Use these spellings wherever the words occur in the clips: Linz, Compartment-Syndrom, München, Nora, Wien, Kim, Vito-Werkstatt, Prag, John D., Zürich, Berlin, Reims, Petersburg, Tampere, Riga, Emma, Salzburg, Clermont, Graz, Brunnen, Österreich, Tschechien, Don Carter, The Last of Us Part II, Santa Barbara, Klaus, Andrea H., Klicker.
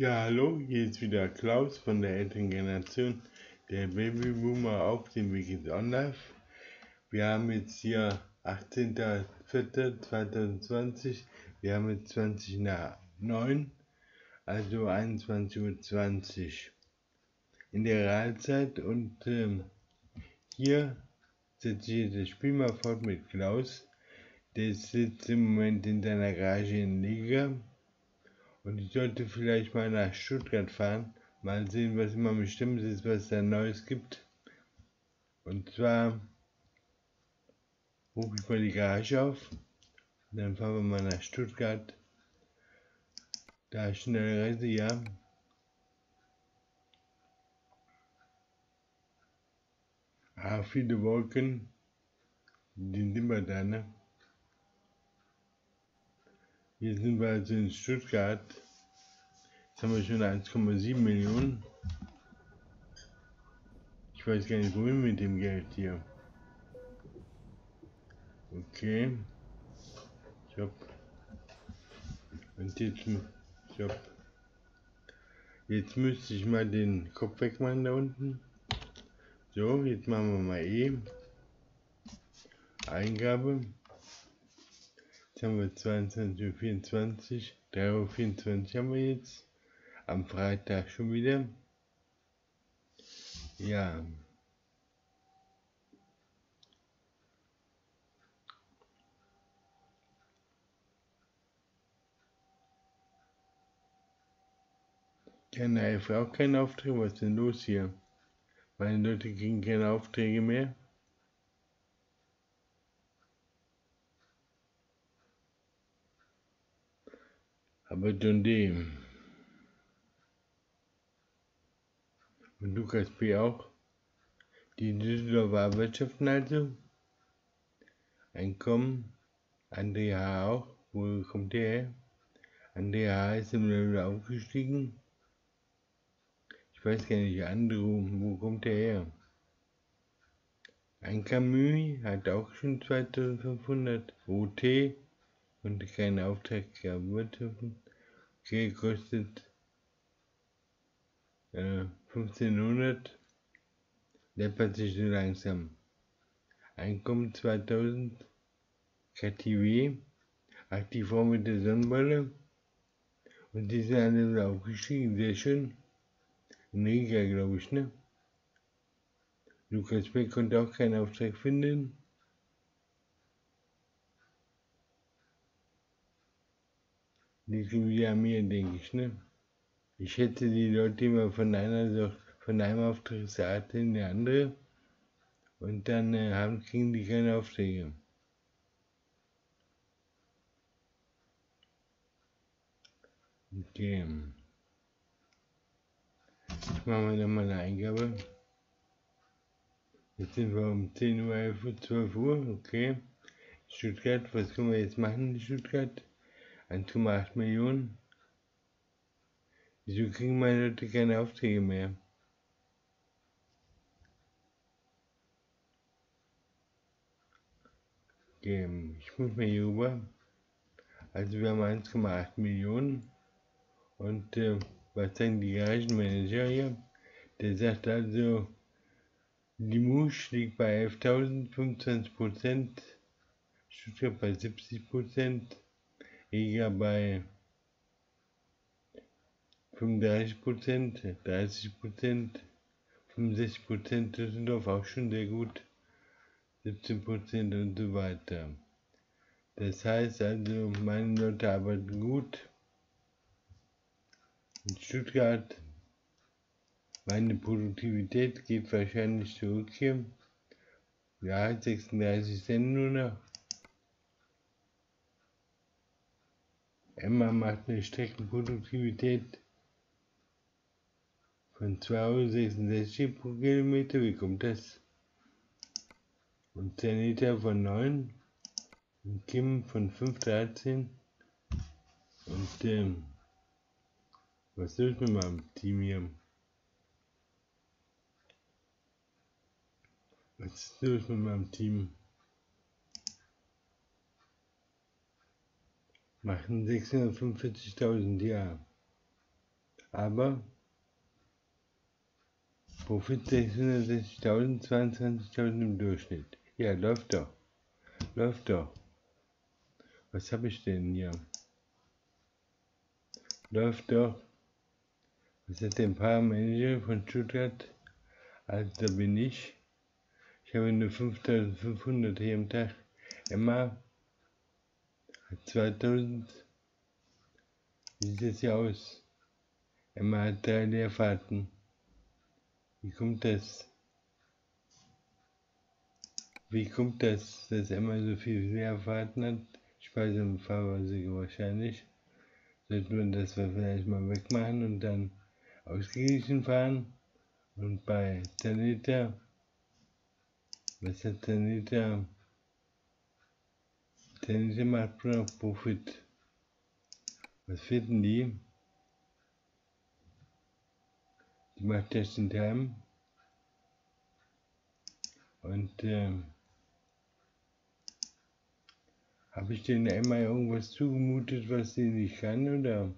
Ja, hallo, hier ist wieder Klaus von der Elterngeneration der Babyboomer auf dem Wiki Online. Wir haben jetzt hier 18.04.2020, wir haben jetzt 20 nach 9, also 21.20 Uhr in der Realzeit. Und hier setze ich das Spiel mal fort mit Klaus. Der sitzt im Moment in seiner Garage in Riga. Und ich sollte vielleicht mal nach Stuttgart fahren, mal sehen, was immer bestimmt ist, was da Neues gibt. Und zwar rufe ich mal die Garage auf, und dann fahren wir mal nach Stuttgart. Da ist eine Reise, ja. Ah, viele Wolken, die sind immer da, ne? Hier sind wir also in Stuttgart. Jetzt haben wir schon 1,7 Millionen. Ich weiß gar nicht, wohin mit dem Geld hier. Okay. Job. Und jetzt. Job. Jetzt müsste ich mal den Kopf wegmachen da unten. So, jetzt machen wir mal Eingabe. Jetzt haben wir 22.24 Uhr, 3.24 Uhr haben wir jetzt, am Freitag schon wieder. Ja. Keine auch keinen Auftrag, was ist denn los hier? Meine Leute kriegen keine Aufträge mehr. Aber John D. und Lukas Beck auch. Die Düsseldorfer Arbeitschaften also. Einkommen. Andrea H. auch. Wo kommt der her? Andrea H. ist im Level aufgestiegen. Ich weiß gar nicht, Andrew, wo kommt der her? Ein Camus hat auch schon 2500 OT. Und keinen Auftrag gehabt. Okay, kostet 1500. Läppert sich so langsam. Einkommen 2000. KTW. Aktiv vor mit der Sonnenbrille. Und die sind alle aufgestiegen. Sehr schön. In Riga, glaube ich, ne? Lukas Beck konnte auch keinen Auftrag finden. Die sind wieder an mir, denke ich, ne? Ich hätte die Leute immer von einem Auftragsart in der andere und dann kriegen die keine Aufträge. Okay. Jetzt machen wir nochmal eine Eingabe. Jetzt sind wir um 10 Uhr, 11 Uhr, 12 Uhr, okay. Stuttgart, was können wir jetzt machen in Stuttgart? 1,8 Millionen. Wieso kriegen meine Leute keine Aufträge mehr? Okay, ich muss mal hier rüber. Also wir haben 1,8 Millionen. Und was sagen die Garagenmanager hier? Der sagt also, die Musch liegt bei 11.000, 25%, Stuttgart bei 70%. Riga bei 35%, 30%, 65%, Düsseldorf auch schon sehr gut, 17% und so weiter. Das heißt also, meine Leute arbeiten gut. In Stuttgart, meine Produktivität geht wahrscheinlich zurück hier. Ja, 36 Cent nur noch. Emma macht eine Streckenproduktivität von 2,66 € pro Kilometer. Wie kommt das? Und Ternita von 9 und Kim von 5,13. Und was ist mit meinem Team hier? Was ist los mit meinem Team? Machen 645.000, ja. aber Profit 660.000, 22.000 im Durchschnitt. Ja, läuft doch. Läuft doch. Was habe ich denn hier? Läuft doch. Was ist denn Paramanager von Stuttgart? Also da bin ich. Ich habe nur 5.500 hier am Tag. Emma hat 2.000. Wie sieht das hier aus? Emma hat 3 Lehrfahrten. Wie kommt das? Wie kommt das, dass Emma so viel Lehrfahrten hat? Speise- und Fahrweise wahrscheinlich. Sollte man das vielleicht mal wegmachen und dann ausgeglichen fahren. Und bei Ternita, was hat Ternita? Ternita macht noch Profit. Was finden die? Die macht Just in Time. Und habe ich denen einmal irgendwas zugemutet, was sie nicht kann, oder?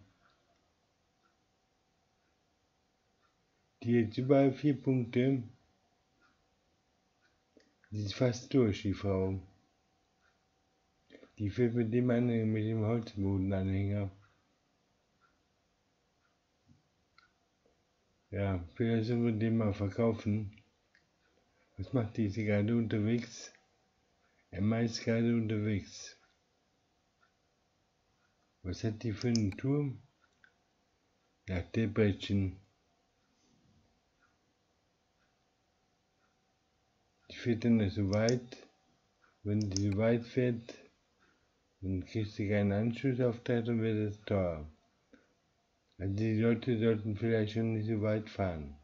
Die jetzt überall 4 Punkte. Die ist fast durch, die Frau. Die fährt mit dem Anhänger, mit dem Holzbodenanhänger. Ja, vielleicht sollen wir den mal verkaufen. Was macht die? Ist sie gerade unterwegs? Emma ist gerade unterwegs. Was hat die für einen Turm? Nach Debrechen. Die fährt dann nicht so weit. Wenn die so weit fährt, dann kriegt sie keinen Anschluss auf das und wird das teuer. Also die Leute sollten vielleicht schon nicht so weit fahren.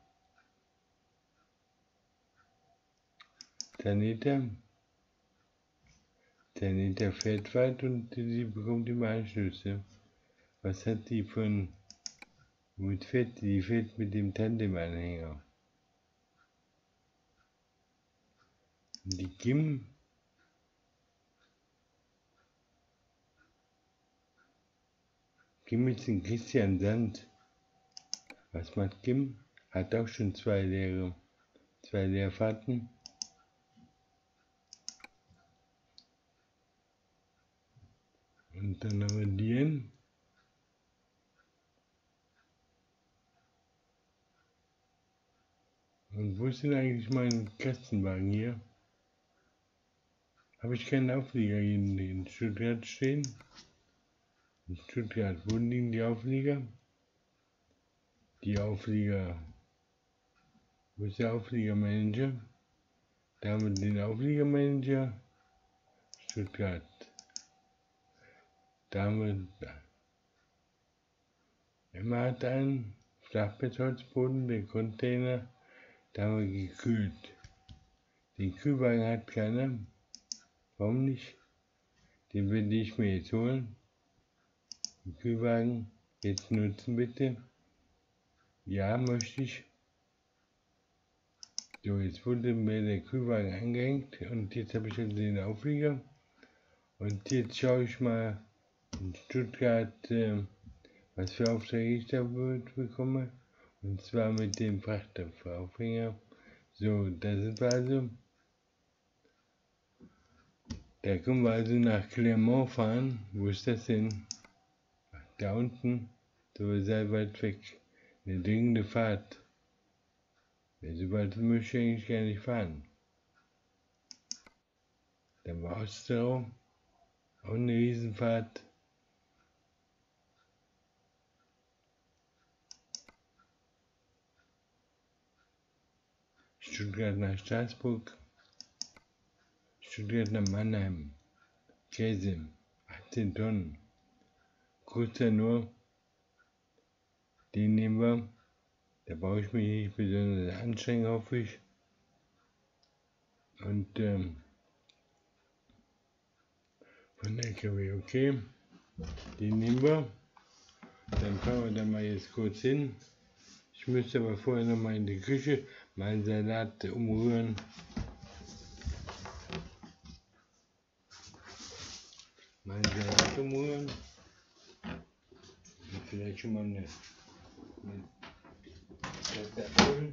Ternita fährt weit und sie bekommt immer Anschlüsse. Was hat die von... Womit fährt die? Die fährt mit dem Tandemanhänger. Die Kim. Kim ist in Christian Sand. Was macht Kim? Hat auch schon 2 Lehrfahrten. Und dann haben wir den. Und wo ist denn eigentlich mein Kastenwagen hier? Habe ich keinen Auflieger hier in Stuttgart stehen? In Stuttgart, wo liegen die Auflieger? Die Auflieger. Wo ist der Aufliegermanager? Da haben wir den Aufliegermanager. Stuttgart. Da haben wir. Emma hat einen Flachbettholzboden, den Container. Da haben wir gekühlt. Den Kühlwagen hat keiner. Warum nicht? Den will ich mir jetzt holen. Den Kühlwagen jetzt nutzen bitte. Ja, möchte ich. So, jetzt wurde mir der Kühlwagen angehängt und jetzt habe ich also den Auflieger. Und jetzt schaue ich mal in Stuttgart, was für Aufträge ich da bekomme. Und zwar mit dem Frachtaufhänger. So, da sind wir also. Da können wir also nach Clermont fahren. Wo ist das denn? Da unten. So sehr weit weg. Eine dringende Fahrt. So weit möchte ich eigentlich gar nicht fahren. Dann war Austria. Auch eine Riesenfahrt. Stuttgart nach Straßburg, Stuttgart nach Mannheim, Käse, 18 Tonnen, kurzer nur, den nehmen wir, da brauche ich mich nicht besonders anstrengen, hoffe ich, und von der LKW, okay, den nehmen wir, dann fahren wir da mal jetzt kurz hin, ich müsste aber vorher noch mal in die Küche, meinen Salat umrühren. Meinen Salat umrühren. Und vielleicht schon mal eine mit Erdbeeröl.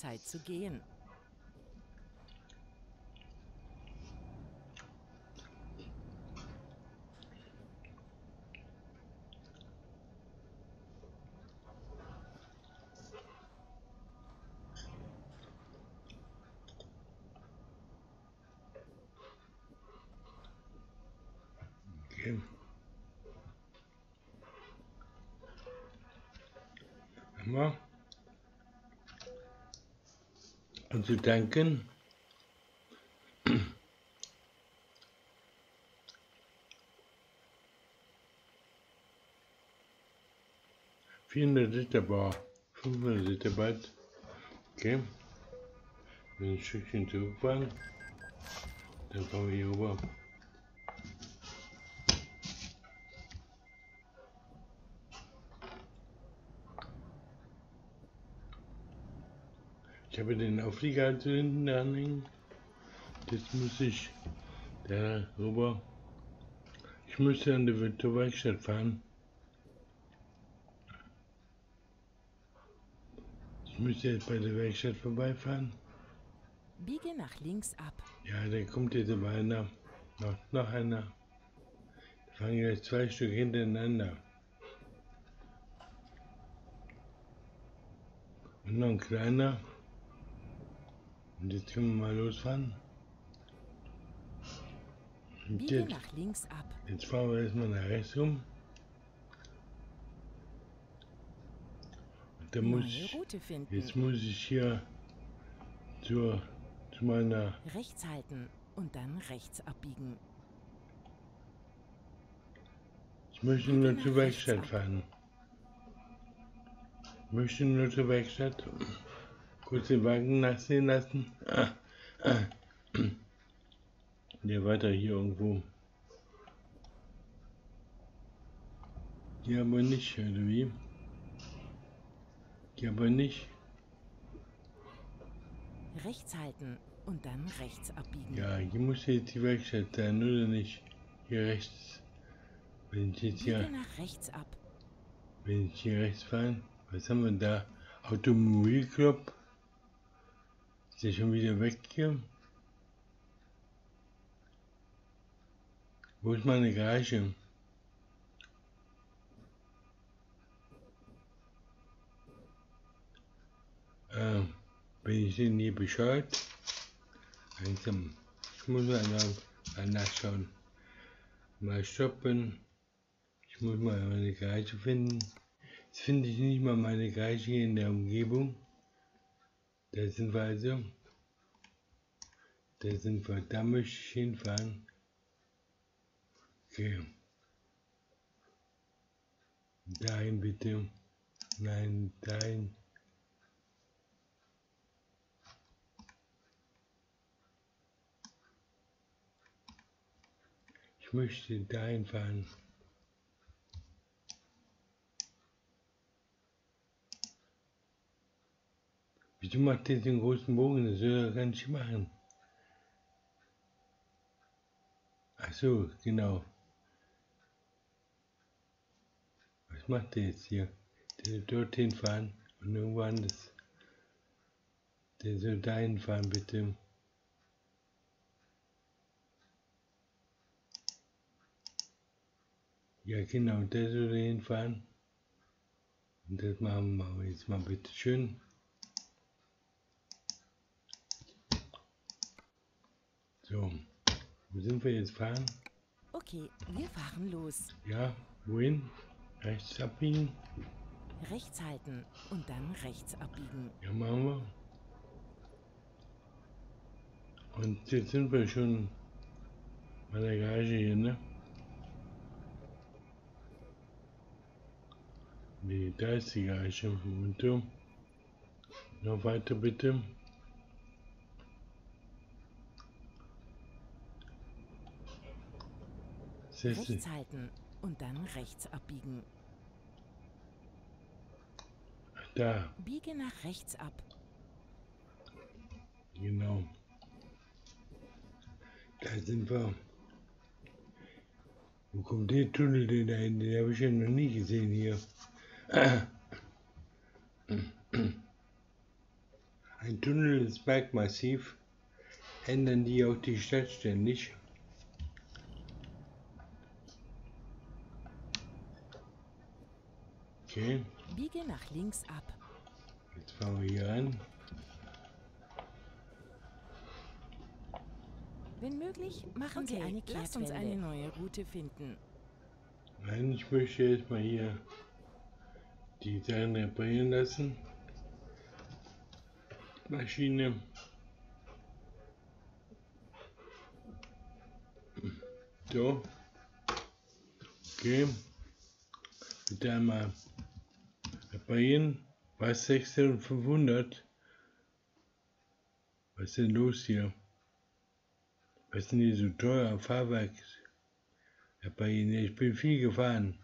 Zeit zu gehen. Emma, an zu denken. Vier Ritterbar, 5 Ritterbad. Okay. Wenn ein Stückchen zurückfahren, dann kommen wir hier rüber. Ich habe den Auflieger hinten anhängen. Jetzt muss ich da rüber. Ich müsste an die Vito-Werkstatt fahren. Ich müsste jetzt bei der Werkstatt vorbeifahren. Biege nach links ab. Ja, da kommt jetzt aber einer. Noch einer. Da fahren gleich 2 Stück hintereinander. Und noch ein kleiner. Und jetzt können wir mal losfahren. Biege nach links ab. Jetzt fahren wir erstmal nach rechts rum. Und dann muss ich, jetzt muss ich hier zu meiner... Rechts halten und dann rechts abbiegen. Ich möchte nur zur Werkstatt fahren. Ich möchte nur zur Werkstatt. Kurz den Wagen nachsehen lassen. Der weiter hier irgendwo. Hier aber nicht, oder wie? Hier aber nicht. Rechts halten und dann rechts abbiegen. Ja, hier muss jetzt die Werkstatt sein, oder nicht? Hier rechts. Wenn ich jetzt hier... nach rechts ab. Wenn ich hier rechts fahre, was haben wir da? Automobilclub. Ist ja schon wieder weg hier. Wo ist meine Garage? Bin ich denn hier bescheuert? Langsam. Ich muss mal nachschauen. Mal stoppen. Ich muss mal meine Garage finden. Jetzt finde ich nicht mal meine Garage hier in der Umgebung. Da sind wir also. Da sind wir. Da möchte ich hinfahren. Okay. Dahin bitte. Nein, dahin. Ich möchte dahin fahren. Wieso macht ihr den großen Bogen? Das soll er gar nicht machen. Ach so, genau. Was macht der jetzt hier? Der soll dorthin fahren und irgendwo anders. Der soll dahin fahren, bitte. Ja, genau, der soll dahin fahren. Und das machen wir jetzt mal bitte schön. So, wo sind wir jetzt fahren? Okay, wir fahren los. Ja, wohin? Rechts abbiegen. Rechts halten und dann rechts abbiegen. Ja, machen wir. Und jetzt sind wir schon bei der Garage hier, ne? Nee, da ist die Garage. Und so. Noch weiter bitte. Rechts halten und dann rechts abbiegen. Da. Biege nach rechts ab. Genau. Da sind wir. Wo kommt der Tunnel denn da hin? Den habe ich ja noch nie gesehen hier. Ah, Ein Tunnel ins Bergmassiv. Ändern die auch die Stadt ständig? Okay. Biege nach links ab. Jetzt fahren wir hier rein. Wenn möglich, machen Sie eine Kehrtwende. Lass uns eine neue Route finden. Nein, ich möchte jetzt mal hier die Sachen reparieren lassen. Die Maschine. So. Okay. Bitte einmal reparieren. Bei 6500. Was ist denn los hier? Was ist denn hier so teuer? Fahrwerk. Ich bin viel gefahren.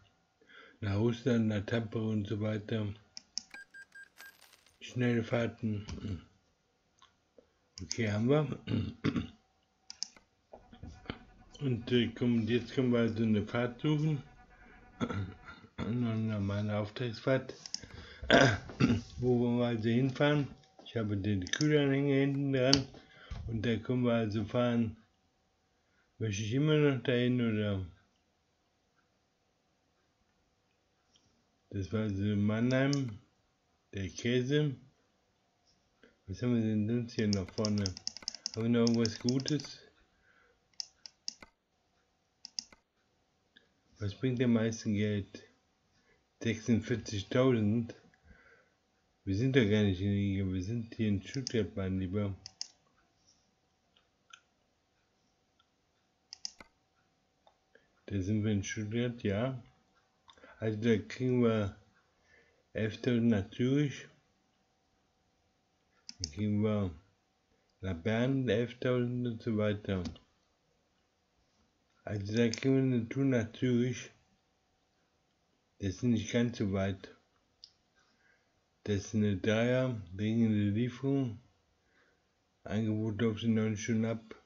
Nach Russland, nach Tampere und so weiter. Schnelle Fahrten. Okay, haben wir. Und jetzt können wir also eine Fahrt suchen. Eine normale Auftragsfahrt. Wo wollen wir also hinfahren? Ich habe den Kühlanhänger hinten dran. Und da können wir also fahren. Möchte ich immer noch dahin oder? Das war also Mannheim. Der Käse. Was haben wir denn sonst hier noch vorne? Haben wir noch irgendwas Gutes? Was bringt am meisten Geld? 46.000. Wir sind doch gar nicht in Riga, wir sind hier in Stuttgart, mein Lieber. Da sind wir in Stuttgart, ja. Also da kriegen wir 11.000 nach Zürich. Da kriegen wir nach Bern 11.000 und so weiter. Also da kriegen wir eine Tour nach Zürich. Das ist nicht ganz so weit. Das ist eine Dreier, dringende Lieferung. Angebot auf die 9 Stunden ab.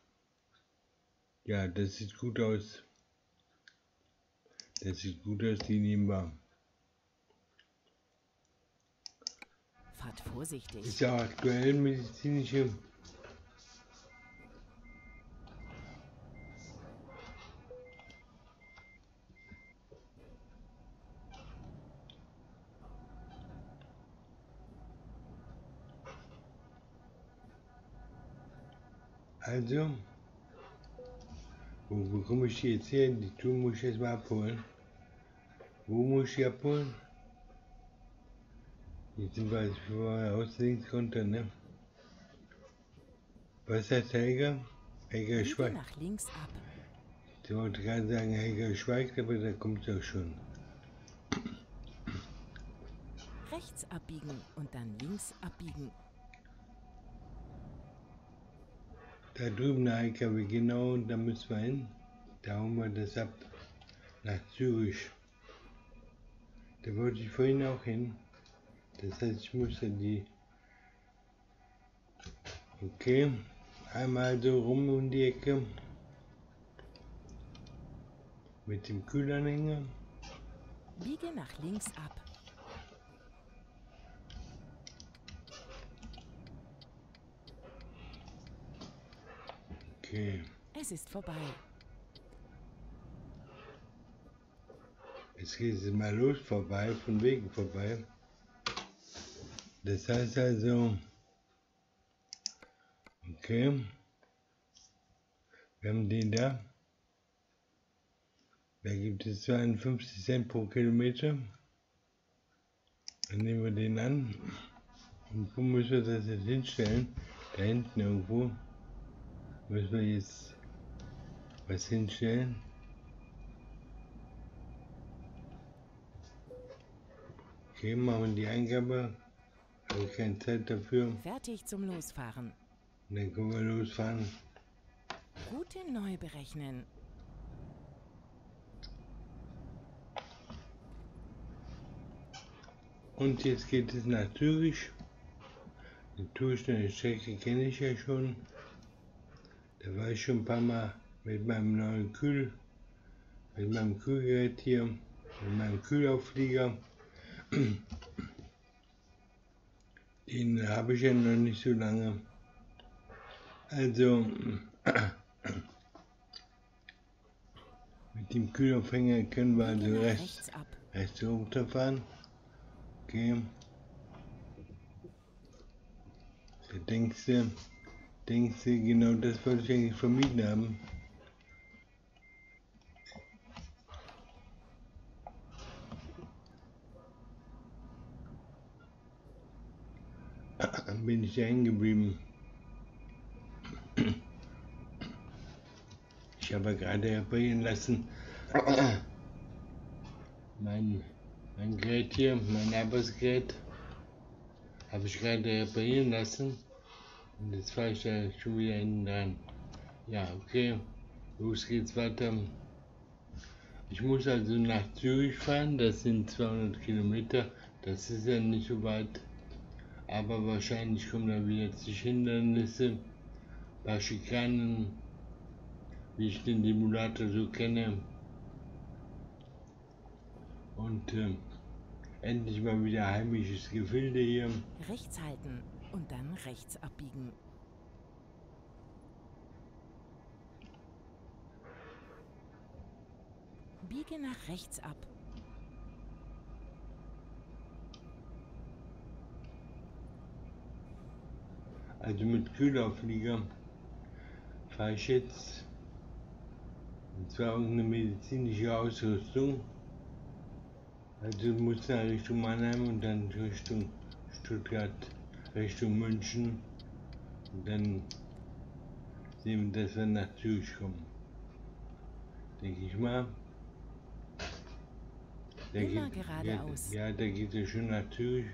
Ja, das sieht gut aus. Das sieht gut aus, die nehmen wir. Fahrt vorsichtig. Ist ja aktuell medizinische. Also, wo komme ich jetzt her? Die Tour muss ich erstmal abholen. Wo muss ich abholen? Jetzt sind wir vorher aus links runter, ne? Was heißt Helga? Helga schweigt. Ich wollte gerade sagen, Helga schweigt, aber da kommt es auch schon. Rechts abbiegen und dann links abbiegen. Da drüben der LKW, genau, da müssen wir hin. Da holen wir das ab. Nach Zürich. Da wollte ich vorhin auch hin. Das heißt, ich muss ja die... Okay. Einmal so rum um die Ecke. Mit dem Kühlanhänger. Biege nach links ab. Okay. Es ist vorbei. Jetzt geht es mal los, vorbei, von wegen vorbei. Das heißt also, okay, wir haben den da. Da gibt es 52 Cent pro Kilometer. Dann nehmen wir den an. Und wo müssen wir das jetzt hinstellen? Da hinten irgendwo. Müssen wir jetzt was hinstellen? Okay, machen wir die Eingabe. Habe ich keine Zeit dafür. Fertig zum Losfahren. Und dann können wir losfahren. Route neu berechnen. Und jetzt geht es nach Zürich. Die Tour schnelle Strecke kenne ich ja schon. Da war ich schon ein paar Mal mit meinem neuen Kühlgerät hier, mit meinem Kühlaufflieger. Den habe ich ja noch nicht so lange. Also mit dem Kühlaufhänger können wir also rechts runterfahren. Okay. Da denkst du, genau das wollte ich eigentlich vermieden haben. Bin ich da hängen geblieben. Ich habe gerade reparieren lassen. Mein Gerät hier, mein Arbeitsgerät, habe ich gerade reparieren lassen. Und jetzt fahre ich da schon wieder hinten dran. Ja, okay, los geht's weiter. Ich muss also nach Zürich fahren, das sind 200 Kilometer, das ist ja nicht so weit. Aber wahrscheinlich kommen da wieder zig Hindernisse, ein paar Schikanen, wie ich den Simulator so kenne. Und endlich mal wieder heimisches Gefilde hier. Rechts halten und dann rechts abbiegen. Biege nach rechts ab. Also mit Kühlauflieger fahre ich jetzt, und zwar irgendeine medizinische Ausrüstung. Also muss nach Richtung Mannheim und dann Richtung Stuttgart, Richtung München. Und dann sehen wir, dass wir nach Zürich kommen. Denke ich mal. Immer geradeaus. Ja, da geht es schon nach Zürich.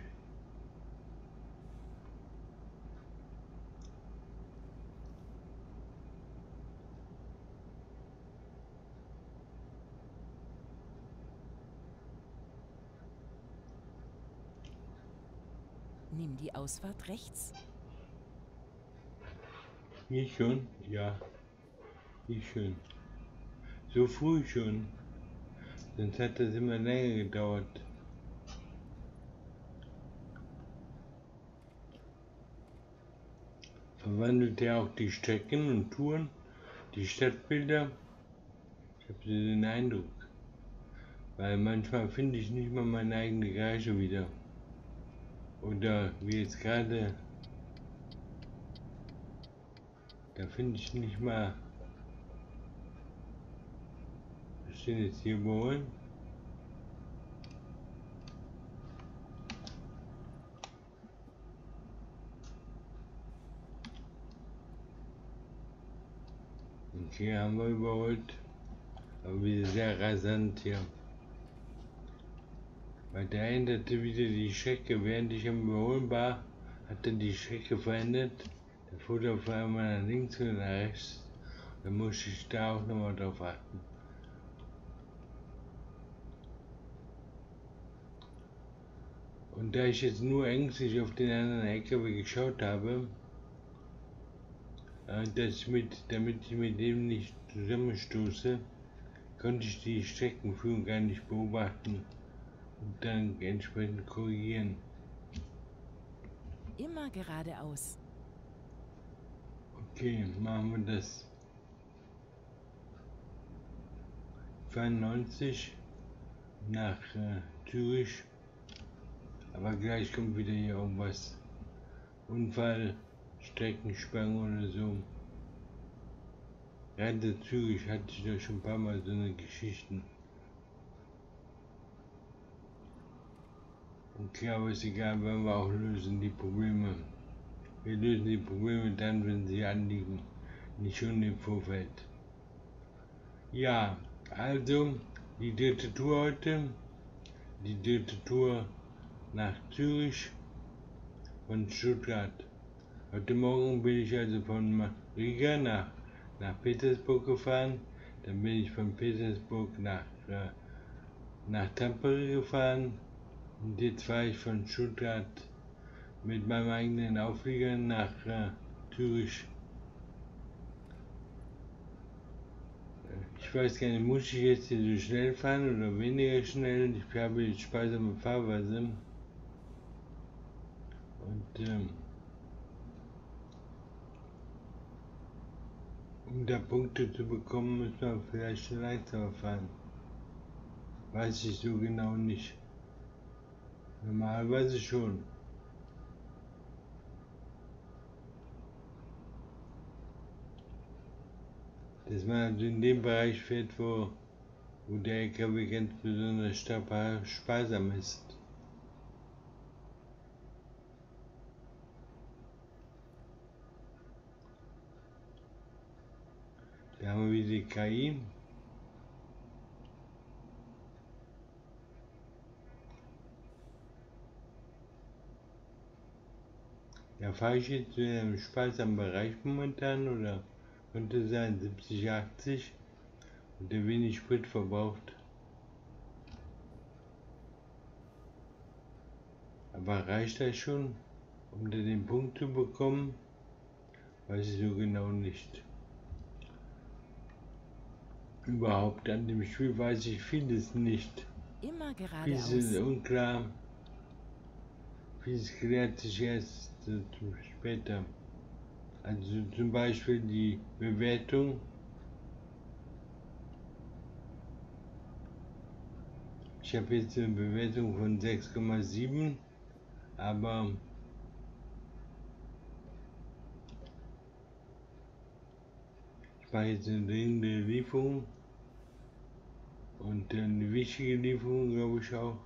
Nimm die Ausfahrt rechts. Hier schon? Ja. Hier schon. So früh schon. Sonst hat das immer länger gedauert. Verwandelt er auch die Strecken und Touren, die Stadtbilder? Ich habe so den Eindruck. Weil manchmal finde ich nicht mal meine eigene Garage wieder. Oder wie jetzt gerade, da finde ich nicht mal, was steht jetzt hier überholen? Okay, haben wir überholt, aber wieder sehr rasant hier. Weil der änderte wieder die Strecke, während ich am Überholen war, hat er die Strecke verändert. Der fuhr auf einmal nach links und nach rechts. Da musste ich da auch nochmal drauf achten. Und da ich jetzt nur ängstlich auf den anderen LKW geschaut habe, damit ich mit dem nicht zusammenstoße, konnte ich die Streckenführung gar nicht beobachten. Und dann entsprechend korrigieren. Immer geradeaus. Okay, machen wir das. 92 nach Zürich. Aber gleich kommt wieder hier irgendwas. Unfall, Streckensperrung oder so. Gerade Zürich hatte ich da schon ein paar Mal so eine Geschichten. Okay, aber ist egal, wenn wir auch lösen die Probleme. Wir lösen die Probleme dann, wenn sie anliegen, nicht schon im Vorfeld. Ja, also die dritte Tour heute, die dritte Tour nach Zürich von Stuttgart. Heute Morgen bin ich also von Riga nach Petersburg gefahren, dann bin ich von Petersburg nach Tampere gefahren. Und jetzt fahre ich von Stuttgart mit meinem eigenen Auflieger nach Zürich. Ich weiß gar nicht, muss ich jetzt hier so schnell fahren oder weniger schnell? Ich habe jetzt sparsame Fahrweise. Und um da Punkte zu bekommen, muss man vielleicht leichter fahren. Weiß ich so genau nicht. Normalerweise schon. Dass man also in dem Bereich fährt, wo der LKW ganz besonders sparsam ist. Da haben wir die KI. Ja, fahre ich jetzt in einem sparsamen Bereich momentan, oder? Könnte sein 70, 80 und der wenig Sprit verbraucht. Aber reicht das schon, um den Punkt zu bekommen? Weiß ich so genau nicht. Überhaupt an dem Spiel weiß ich vieles nicht. Immer geradeaus. Vieles ist unklar. Vieles klärt sich erst später. Also zum Beispiel die Bewertung. Ich habe jetzt eine Bewertung von 6,7, aber ich mache jetzt eine dringende Lieferung und eine wichtige Lieferung, glaube ich auch.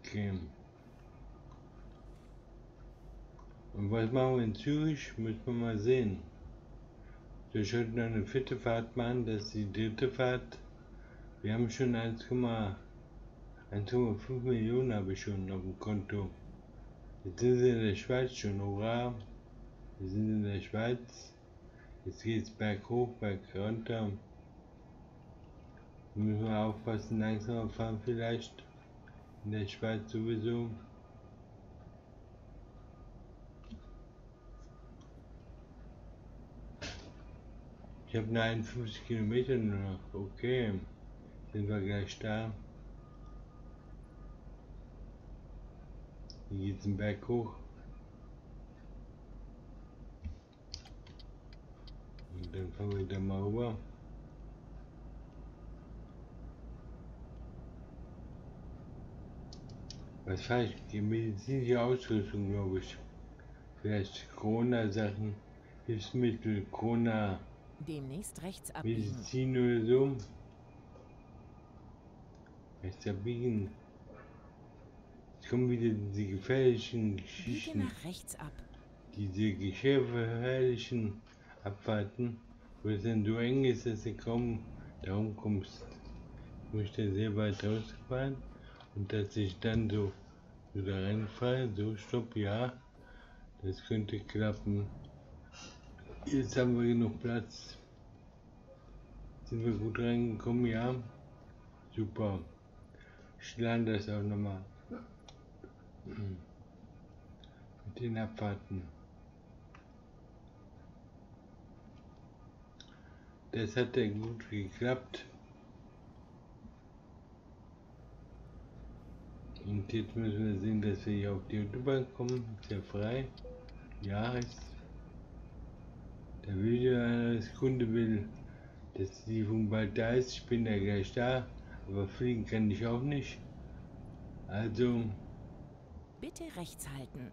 Okay. Und was machen wir in Zürich, müssen wir mal sehen. Wir sollten eine vierte Fahrt machen, das ist die dritte Fahrt. Wir haben schon 1,5 Millionen habe ich schon auf dem Konto. Jetzt sind wir in der Schweiz schon, hurra! Wir sind in der Schweiz. Jetzt geht es berghoch, bergunter. Müssen wir aufpassen, langsamer fahren vielleicht. In der Schweiz sowieso. Ich habe nur 51 Kilometer nur noch. Okay, sind wir gleich da. Hier geht es den Berg hoch. Und dann fahren wir da mal rüber. Was fahre ich? Die medizinische Ausrüstung, glaube ich. Vielleicht Corona-Sachen, Hilfsmittel, Corona. Demnächst rechts abbiegen. Medizin oder so. Rechts abbiegen. Jetzt kommen wieder diese gefährlichen Geschichten. Biege nach rechts ab. Diese gefährlichen Abfahrten, wo es dann so eng ist, dass du kaum darum kommst. Ich muss da sehr weit rausfahren und dass ich dann so da reinfahre. So, stopp, ja. Das könnte klappen. Jetzt haben wir genug Platz. Sind wir gut reingekommen? Ja. Super. Ich lerne das auch nochmal. Mit den Abfahrten. Das hat ja gut geklappt. Und jetzt müssen wir sehen, dass wir hier auf die Autobahn kommen. Ist ja frei. Ja, ist. Der Video-Kunde will, dass die Lieferung bald da ist. Ich bin ja gleich da, aber fliegen kann ich auch nicht. Also. Bitte rechts halten.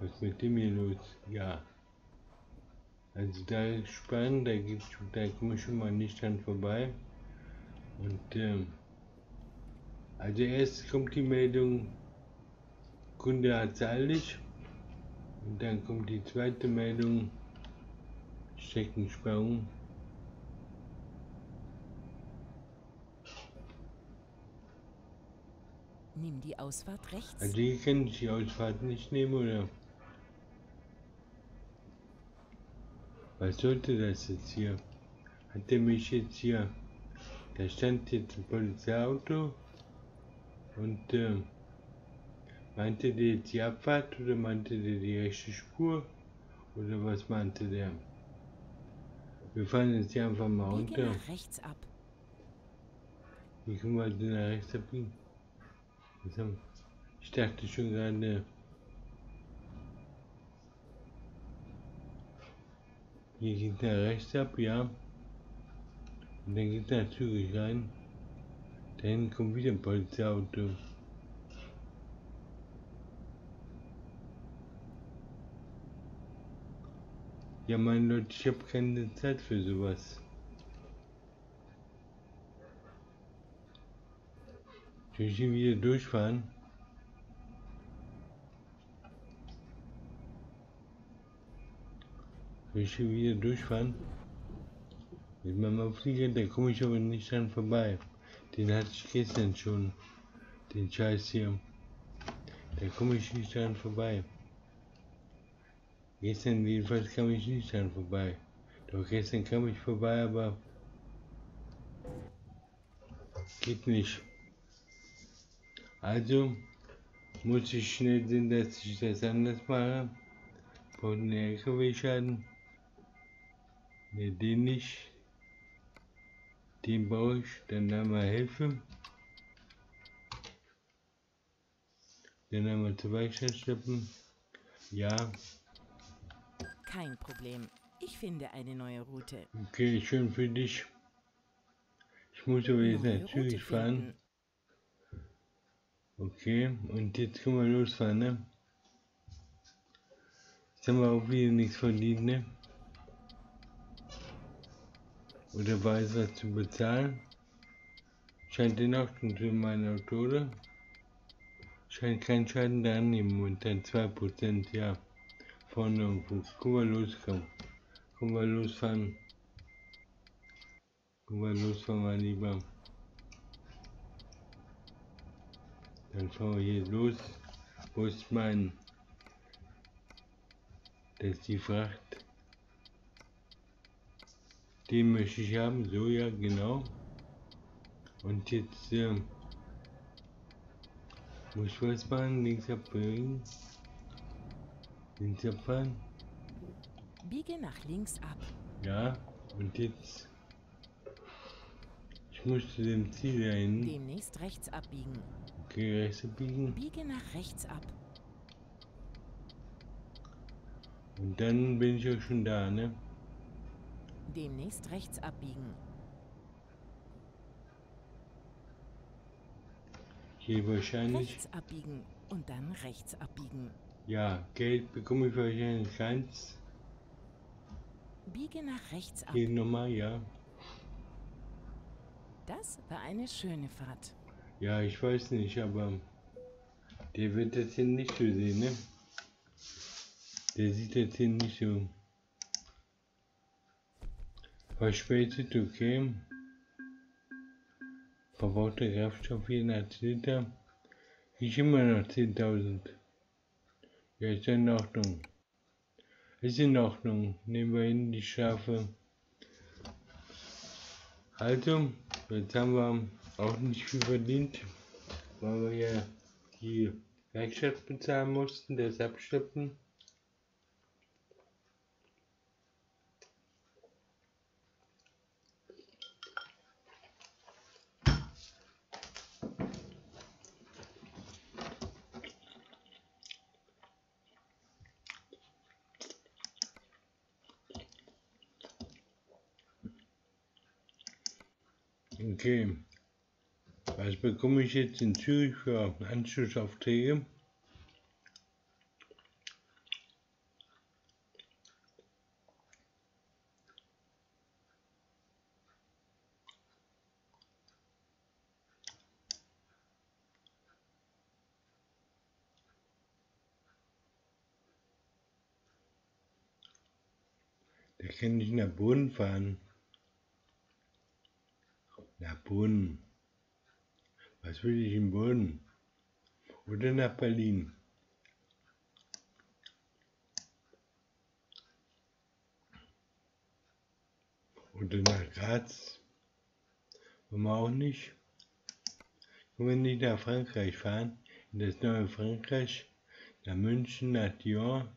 Was ist mit dem hier los? Ja. Also da ist spannend, da komme ich schon mal nicht dran vorbei. Und also erst kommt die Meldung, Kunde hat zahlig, und dann kommt die zweite Meldung, Steckensperrung. Nimm die Ausfahrt rechts. Also hier kann ich die Ausfahrt nicht nehmen, oder? Was sollte das jetzt hier? Hat der mich jetzt hier, da stand jetzt ein Polizeiauto. Und meinte der jetzt die Abfahrt oder meinte der die rechte Spur? Oder was meinte der? Wir fahren jetzt hier einfach mal runter. Nach rechts ab. Wie können wir denn nach rechts abbiegen? Ich dachte schon gerade. Hier geht er rechts ab, ja. Und dann geht er zügig rein. Da hinten kommt wieder ein Polizeiauto. Ja, mein Leute, ich habe keine Zeit für sowas. Soll ich hier wieder durchfahren? Mit meinem Flieger, da komme ich aber nicht dran vorbei. Den hatte ich gestern schon. Den Scheiß hier. Da komme ich nicht dran vorbei. Gestern jedenfalls kam ich nicht dran vorbei. Doch gestern kam ich vorbei, aber geht nicht. Also muss ich schnell sehen, dass ich das anders mache. Braucht einen LKW-Schaden. Ne, den nicht. Den brauche ich. Dann haben wir Hilfe. Dann haben wir zur Werkstatt schleppen. Ja. Kein Problem. Ich finde eine neue Route. Okay, schön für dich. Ich muss aber jetzt natürlich fahren. Okay, und jetzt können wir losfahren, ne? Jetzt haben wir auch wieder nichts verdient, ne? Oder war es was zu bezahlen? Scheint den auch schon zu meinen Auto, oder? Scheint keinen Schaden da annehmen und dann 2%, ja. Vorne irgendwo. Guck mal los, komm. Guck mal losfahren. Mein Lieber. Dann fahren wir hier los. Wo ist mein? Das ist die Fracht. Den möchte ich haben. So, ja, genau. Und jetzt muss ich was machen. Links abbiegen. Links abfahren. Biege nach links ab. Ja, und jetzt. Ich muss zu dem Ziel hin. Demnächst rechts abbiegen. Okay, rechts abbiegen. Biege nach rechts ab. Und dann bin ich auch schon da, ne? Demnächst rechts abbiegen. Hier wahrscheinlich. Rechts abbiegen und dann rechts abbiegen. Ja, Geld bekomme ich wahrscheinlich keins. Biege nach rechts ab. Hier nochmal, ja. Das war eine schöne Fahrt. Ja, ich weiß nicht, aber der wird das hier nicht so sehen, ne? Der sieht das hier nicht so. Verspätet, okay. Verbrauchter Kraftstoff 400 Liter. Ich immer noch 10.000. Ja, ist in Ordnung. Ist in Ordnung. Nehmen wir hin die Schafe. Also, jetzt haben wir auch nicht viel verdient, weil wir ja die Werkstatt bezahlen mussten, das Abschleppen. Okay. Was bekomme ich jetzt in Zürich für Anschlussaufträge? Da kann ich nach Bonn fahren. Nach Brünn. Was will ich in Brünn? Oder nach Berlin? Oder nach Graz? Wollen wir auch nicht? Können wir nicht nach Frankreich fahren? In das neue Frankreich? Nach München, nach Lyon?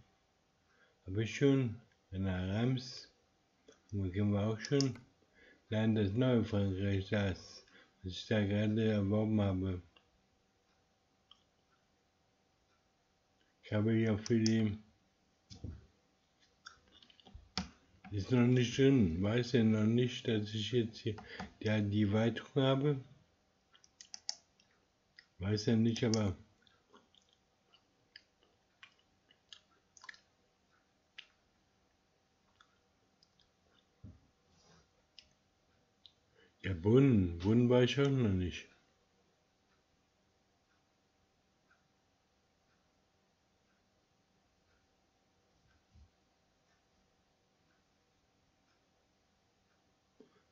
Habe ich schon. Nach Reims? Machen wir auch schon. Nein, das neue Frankreich, das, was ich da gerade erworben habe. Ich habe ja für die... Ist noch nicht drin, weiß ja noch nicht, dass ich jetzt hier die Weitung habe. Weiß ja nicht, aber... Ja, Brunnen war ich auch noch nicht.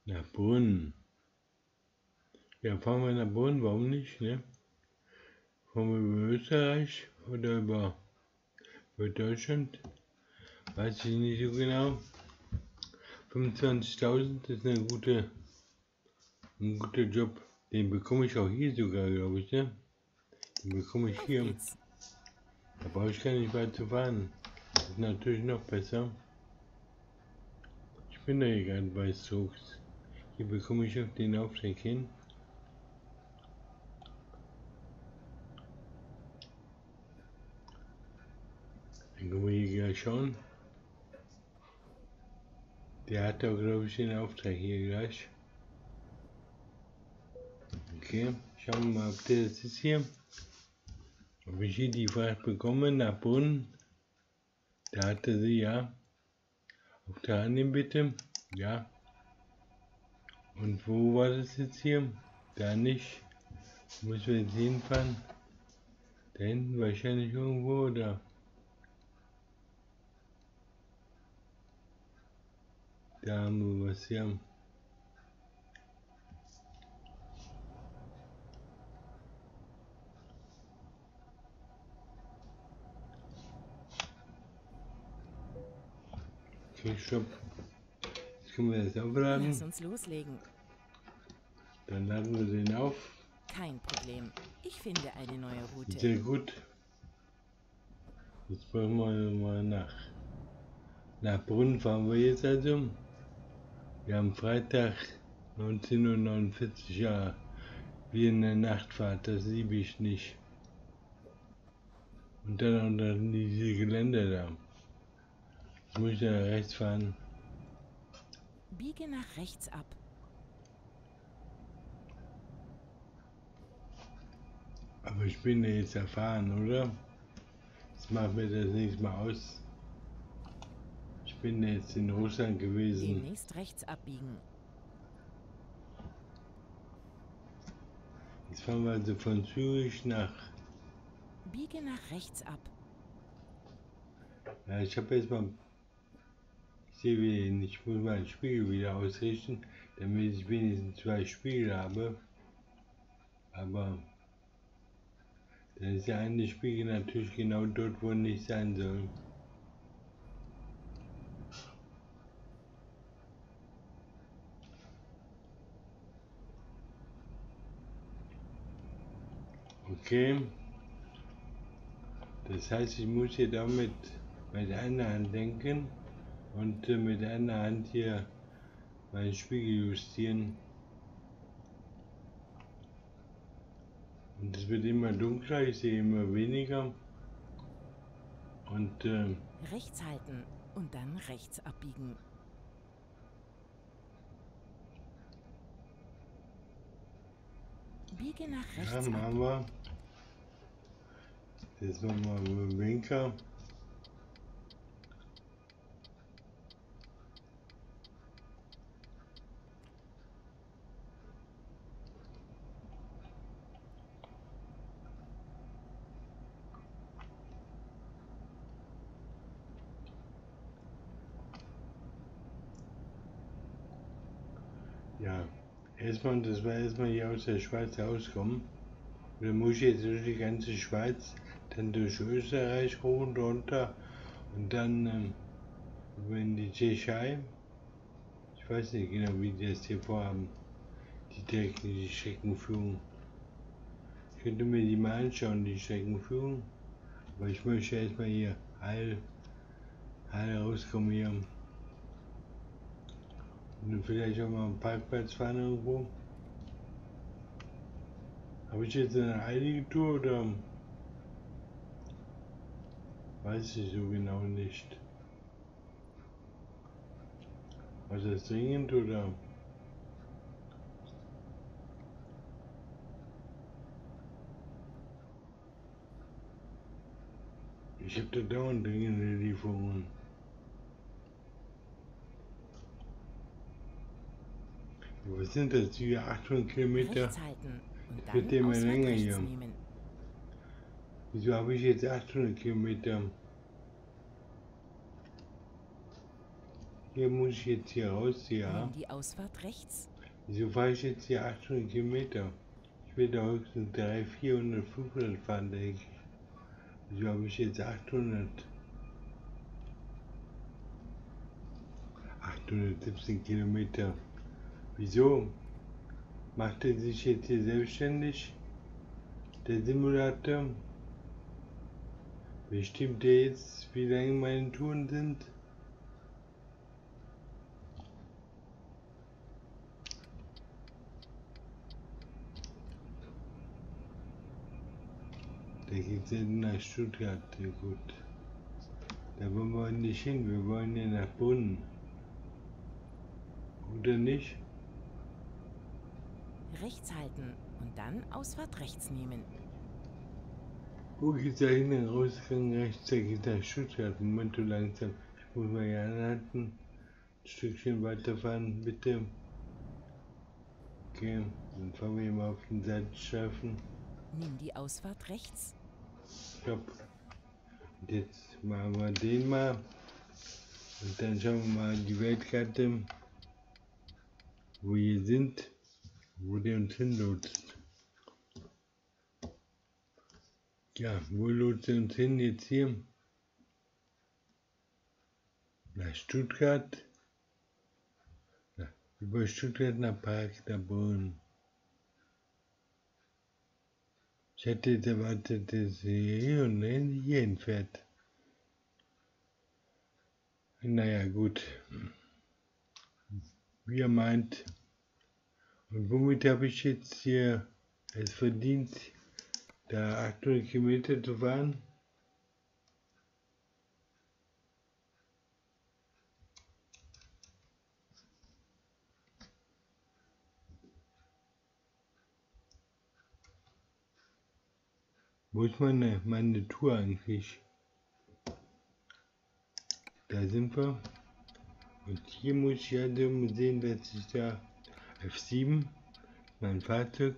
Nach Bonn. Ja, fahren wir nach Bonn, warum nicht, ne? Fahren wir über Österreich oder über Deutschland? Weiß ich nicht so genau. 25.000 ist ein guter Job. Den bekomme ich auch hier sogar, glaube ich, ne? Den bekomme ich hier. Da brauche ich gar nicht weit zu fahren. Das ist natürlich noch besser. Ich bin da egal, bei Sox. Hier bekomme ich auf den Auftrag hin. Dann können wir hier gleich schauen. Der hat auch, glaube ich, den Auftrag hier gleich. Okay, schauen wir mal, ob der das ist hier. Ob ich hier die Fracht bekomme, nach Bonn. Da hat er sie, ja. Auf der annehmen bitte. Ja. Und wo war das jetzt hier? Da nicht. Müssen wir jetzt hinfahren? Da hinten wahrscheinlich irgendwo, oder? Da haben wir was hier. Okay, stopp. Jetzt können wir das aufladen. Lass uns loslegen. Dann laden wir den auf. Kein Problem. Ich finde eine neue Route. Sehr gut. Jetzt wollen wir mal nach Brünn fahren wir jetzt also. Wir haben Freitag 19.49 Uhr, ja, wie in der Nachtfahrt, das liebe ich nicht. Und dann diese Gelände da. Ich muss ja rechts fahren. Biege nach rechts ab. Aber ich bin ja jetzt erfahren, oder? Das macht mir das nichts mehr aus. Ich bin ja jetzt in Russland gewesen. Demnächst rechts abbiegen. Jetzt fahren wir also von Zürich nach... Biege nach rechts ab. Ja, ich habe jetzt mal... Ich muss meinen Spiegel wieder ausrichten, damit ich wenigstens zwei Spiegel habe. Aber dann ist der eine Spiegel natürlich genau dort, wo er nicht sein soll. Okay. Das heißt, ich muss hier damit mit einer Hand denken. Und mit einer Hand hier meinen Spiegel justieren. Und es wird immer dunkler, ich sehe immer weniger. Und rechts halten und dann rechts abbiegen. Biege nach rechts. Ja, machen wir. Jetzt nochmal mit dem Winker. Erstmal, das war erstmal hier aus der Schweiz rauskommen. Und dann muss ich jetzt durch die ganze Schweiz, dann durch Österreich hoch und runter und dann in die Tschechei. Ich weiß nicht genau, wie die das hier vorhaben, die Technik, die Streckenführung. Ich könnte mir die mal anschauen, die Streckenführung. Aber ich möchte erstmal hier heil rauskommen hier. Vielleicht auch mal einen Parkplatz fahren irgendwo. Habe ich jetzt eine heilige Tour oder? Weiß ich so genau nicht. Was ist das dringend oder? Ich habe da dauernd dringende Lieferungen. Was sind das hier? 800 Kilometer? Wird immer länger hier. Wieso habe ich jetzt 800 Kilometer? Hier muss ich jetzt hier raus, ja. Die Ausfahrt rechts. Wieso fahre ich jetzt hier 800 Kilometer? Ich will da höchstens 300, 400, 500 fahren, denke ich. Wieso habe ich jetzt 817 Kilometer? Wieso? Macht er sich jetzt hier selbstständig? Der Simulator? Bestimmt er jetzt, wie lange meine Touren sind? Da geht es ja nach Stuttgart, sehr gut. Da wollen wir nicht hin, wir wollen ja nach Bonn. Oder nicht? Rechts halten und dann Ausfahrt rechts nehmen. Wo geht's da hin? Den Ausgang rechts, da geht nach Stuttgart. Moment, du langsam. Ich muss mal hier anhalten. Ein Stückchen weiterfahren, bitte. Okay, dann fahren wir mal auf den Seitenstreifen. Nimm die Ausfahrt rechts. Stopp. Und jetzt machen wir den mal. Und dann schauen wir mal die Weltkarte, wo wir sind. Wo der uns hinlotst. Ja, wo lotst er uns hin jetzt hier? Nach Stuttgart. Ja, über Stuttgart nach Prag, nach Brünn. Ich hätte jetzt erwartet, dass er hier und hier hinfährt. Naja, gut. Wie er meint. Und womit habe ich jetzt hier es verdient, da 800 Kilometer zu fahren? Wo ist meine Tour eigentlich? Da sind wir. Und hier muss ich ja sehen, dass ich da... F7, mein Fahrzeug,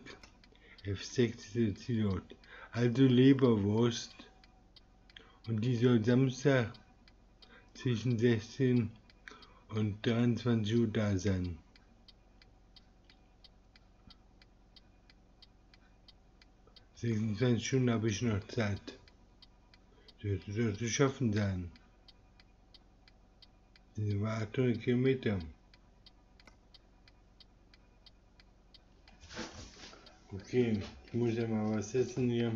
F6 ist der Zielort. Also Leberwurst. Und die soll Samstag zwischen 16 und 23 Uhr da sein. In 26 Stunden habe ich noch Zeit. Das soll zu schaffen sein. Das war 800 Kilometer. Okay, ich muss ja mal was essen hier.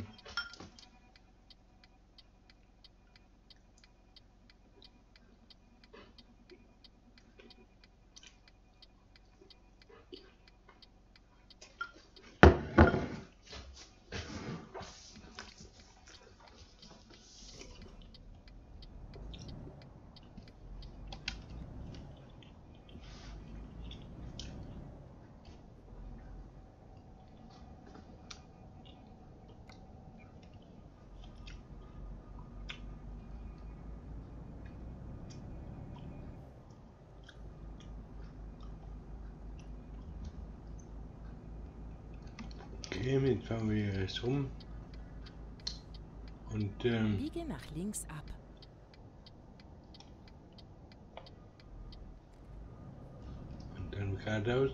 Jetzt fahren wir hier rechts rum und biege nach links ab. Und dann geradeaus.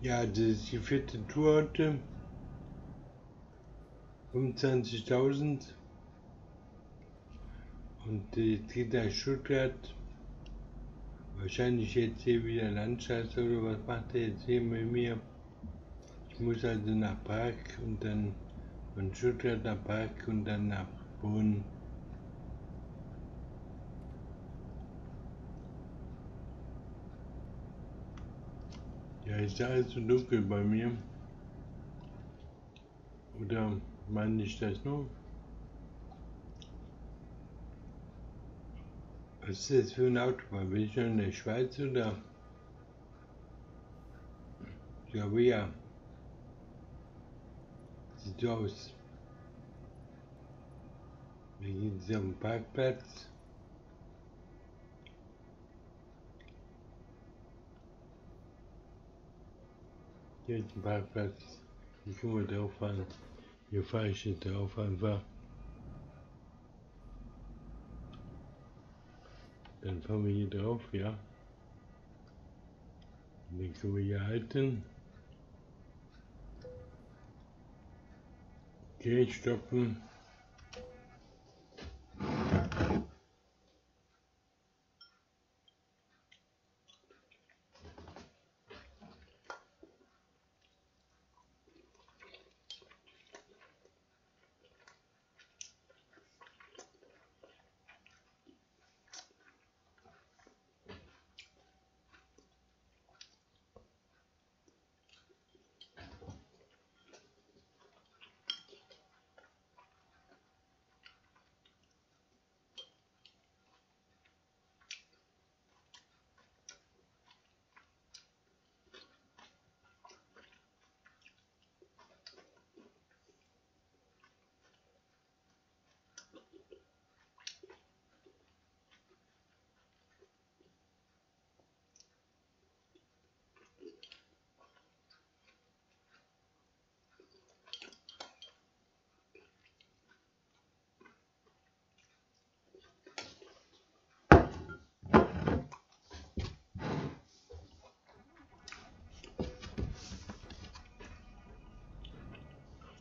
Ja, das ist die vierte Tour heute. 25.000. Und jetzt geht nach Stuttgart. Wahrscheinlich jetzt hier wieder Landstraße oder was macht er jetzt hier mit mir? Ich muss also nach Prag und dann von Stuttgart nach Prag und dann nach Bonn. Ja, ist ja alles so dunkel bei mir. Oder meine ich das nur? Was ist das für ein Autobahn? Bin ich noch in der Schweiz oder? Ich glaube ja. Sieht so aus. Wir gehen jetzt auf den Parkplatz. Hier ist ein Parkplatz. Hier können wir drauf fahren. Hier fahre ich jetzt drauf einfach. Dann fahren wir hier drauf, ja. Und dann können wir hier halten. Okay, stoppen.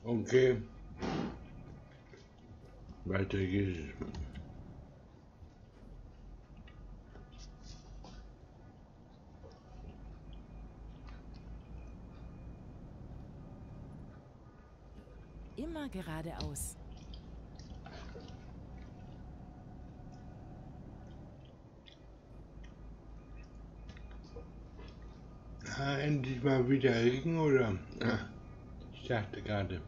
Okay, weiter geht's. Immer geradeaus. Ah, endlich mal wieder Regen, oder? Ich dachte gerade.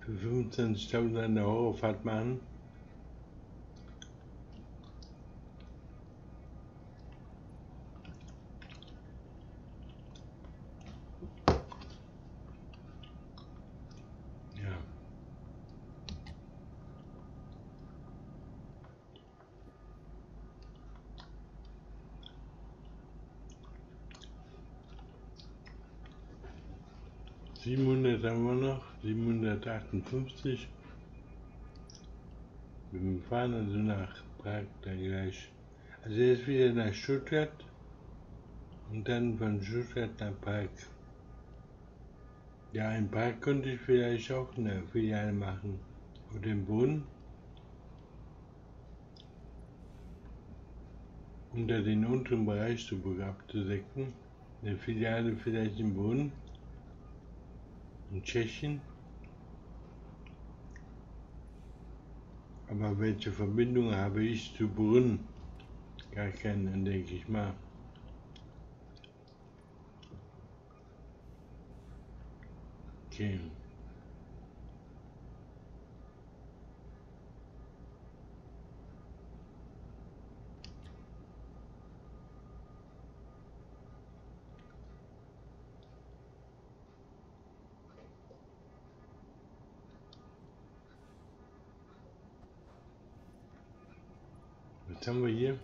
Für 25.000 € fährt man. Haben wir noch 758. Wir fahren also nach Prag da gleich. Also jetzt wieder nach Stuttgart und dann von Stuttgart nach Prag. Ja, in Prag könnte ich vielleicht auch eine Filiale machen. Oder im Brunnen. Unter den unteren Bereich zu abzudecken. Eine Filiale vielleicht im Brunnen. In Tschechien. Aber welche Verbindung habe ich zu Brünn? Gar keine, denke ich mal. Okay. Was haben wir hier?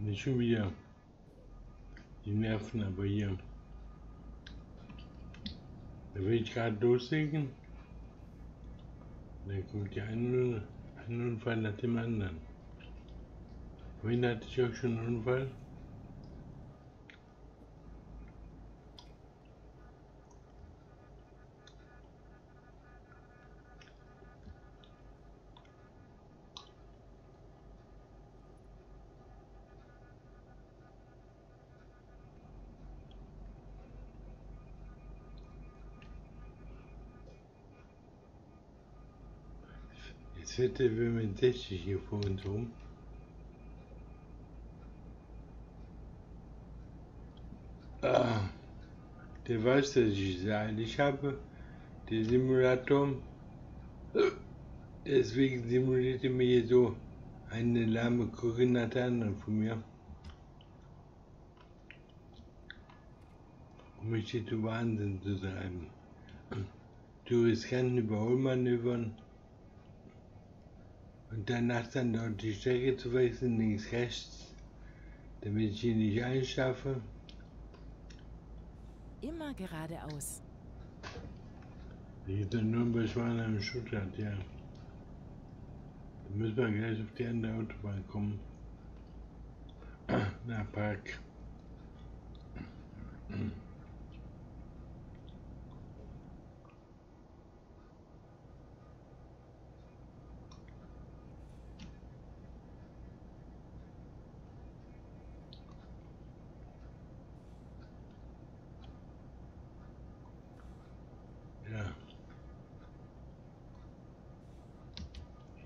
Nicht schon wieder die Nerven, aber hier. Da will ich gerade loslegen. Da kommt ja ein Unfall nach dem anderen. Vorhin hatte ich auch schon einen Unfall. Z65 hier vor uns rum. Ah, der weiß, dass ich es eigentlich habe. Der Simulator, deswegen simuliert er mir hier so eine lahme Koordinate an von mir, um mich hier zu Wahnsinn zu treiben. Zu riskanten Überholmanövern und danach dann dort die Strecke zu wechseln, links, rechts, damit ich hier nicht einschlafe. Immer geradeaus. Die geht dann nur bei Schwanheim in Stuttgart, ja. Da müssen wir gleich auf die andere Autobahn kommen. Na, Prag.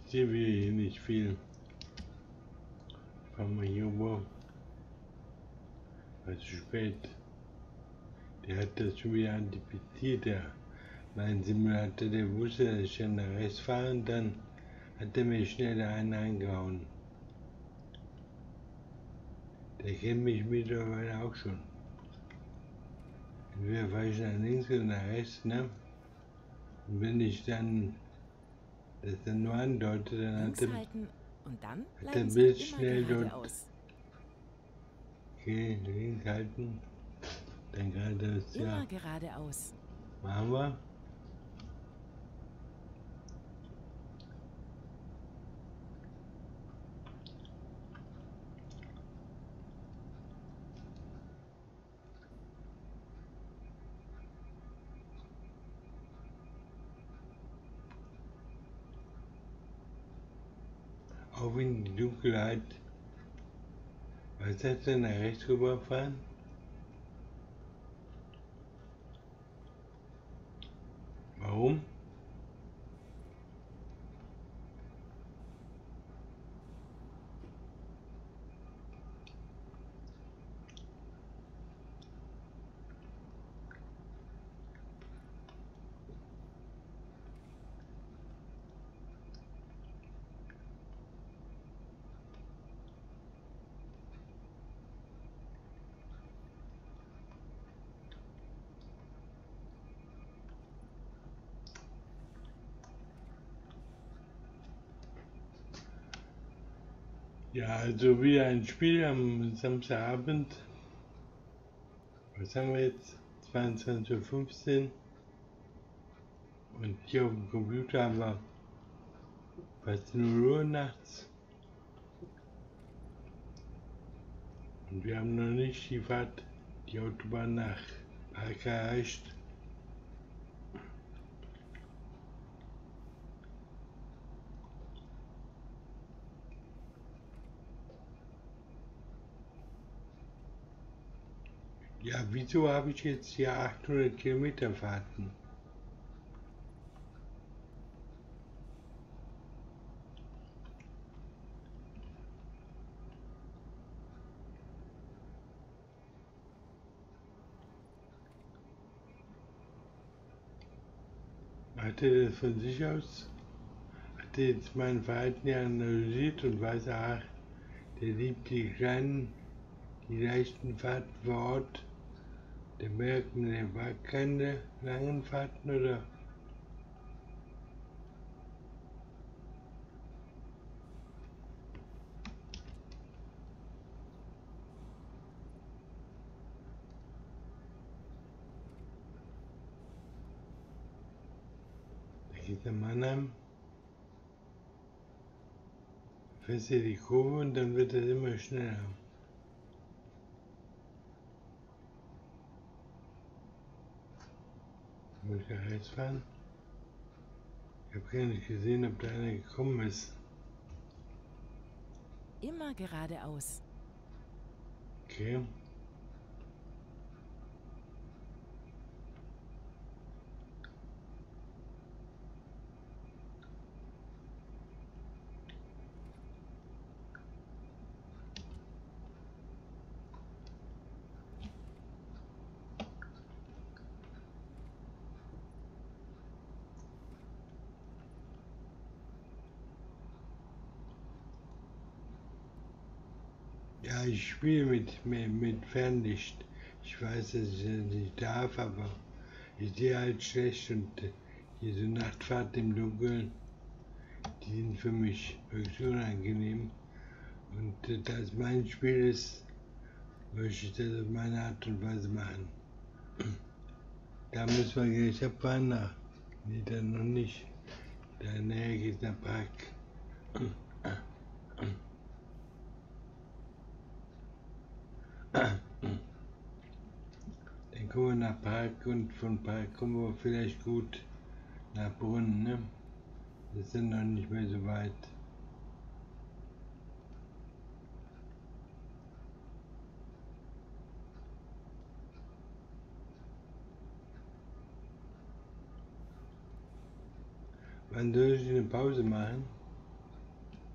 Ich sehe hier nicht viel. Fahren wir hier oben. War zu spät. Der hat das schon wieder antizipiert. Ja. Mein Simulator, der wusste, dass ich ja nach rechts fahre und dann hat er mir schnell einen eingehauen. Der kennt mich mittlerweile auch schon. Entweder fahre ich nach links oder nach rechts, ne? Und wenn ich dann das dann nur andeutet, dann hat er ein Bild schnell dort. Okay, links halten. Dann geradeaus. Ja, geradeaus. Machen wir. Auch in die Dunkelheit. Was hat denn nach rechts rüberfahren? Warum? Ja, also wieder ein Spiel am Samstagabend. Was haben wir jetzt? 22:15 Uhr. Und hier auf dem Computer haben wir fast 0 Uhr nachts. Und wir haben noch nicht die Fahrt, die Autobahn nach Prag erreicht. Ja, wieso habe ich jetzt hier 800 Kilometer Fahrten? Hat er das von sich aus? Hat er jetzt mein Verhalten ja analysiert und weiß, ach, der liebt die kleinen, die leichten Fahrten vor Ort. Der merkt man, der war keine langen Fahrten, oder? Da geht der Mannheim. Fährst du die Kurve und dann wird das immer schneller. Ich muss ja rechts fahren. Ich habe gar nicht gesehen, ob da einer gekommen ist. Immer geradeaus. Okay. Ja, ich spiele mit Fernlicht. Ich weiß, dass ich das nicht darf, aber ich sehe halt schlecht und diese Nachtfahrt im Dunkeln, die sind für mich wirklich unangenehm. Und da es mein Spiel ist, möchte ich das auf meine Art und Weise machen. Da müssen wir gleich abfahren nach. Nee, dann noch nicht. Dann geht es nach Prag. Dann kommen wir nach Prag und von Prag kommen wir vielleicht gut nach Brunnen, ne? Das sind noch nicht mehr so weit. Wann soll ich eine Pause machen?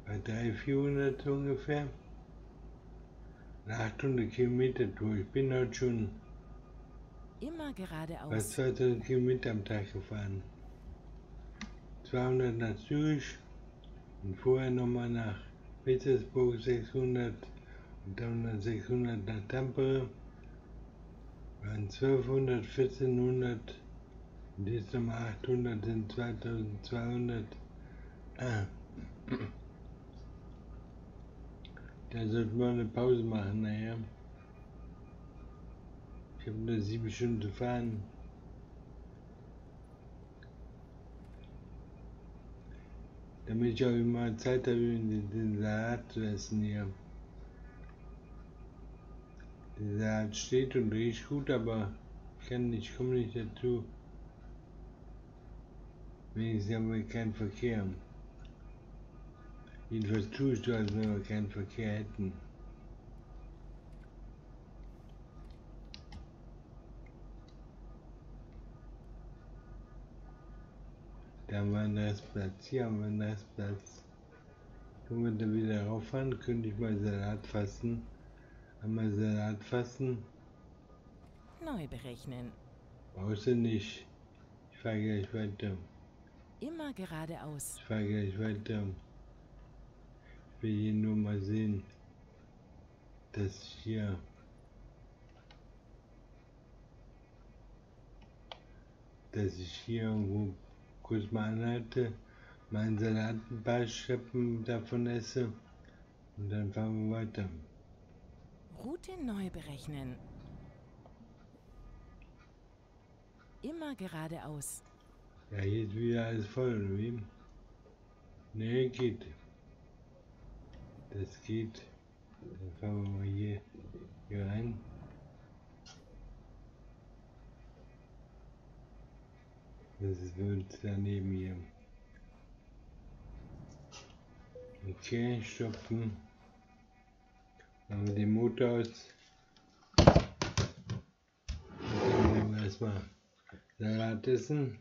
Bei 300-400 ungefähr. Eine 800 Kilometer Tour. Ich bin heute schon immer geradeaus. Bei 2000 Kilometer am Tag gefahren. 200 nach Zürich und vorher nochmal nach Petersburg 600 und dann 600 nach Tampere. Waren 1200, 1400. Und jetzt nochmal 800 sind 2200. Da sollten wir eine Pause machen, naja. Ich habe nur 7 Stunden zu fahren. Damit ich auch immer Zeit habe, den Salat zu essen hier. Der Salat steht und riecht gut, aber ich komme nicht dazu. Wenigstens haben wir keinen Verkehr. Jedenfalls tue ich so, als wenn wir keinen Verkehr hätten. Da haben wir einen Restplatz, hier haben wir einen Restplatz. Können wir da wieder rauffahren, könnte ich mal Salat fassen. Einmal Salat fassen. Neu berechnen. Brauchst du nicht. Ich fahre gleich weiter. Immer geradeaus. Ich fahre gleich weiter. Ich will hier nur mal sehen, dass ich hier irgendwo kurz mal anhalte, meinen Salat ein paar Schöpfen davon esse und dann fahren wir weiter. Route neu berechnen. Immer geradeaus. Ja, hier ist wieder alles voll, oder wie? Ne, geht. Das geht. Dann fahren wir mal hier rein. Das wird daneben hier. Okay, stopfen. Machen wir den Motor aus. Dann nehmen wir erstmal Salat essen.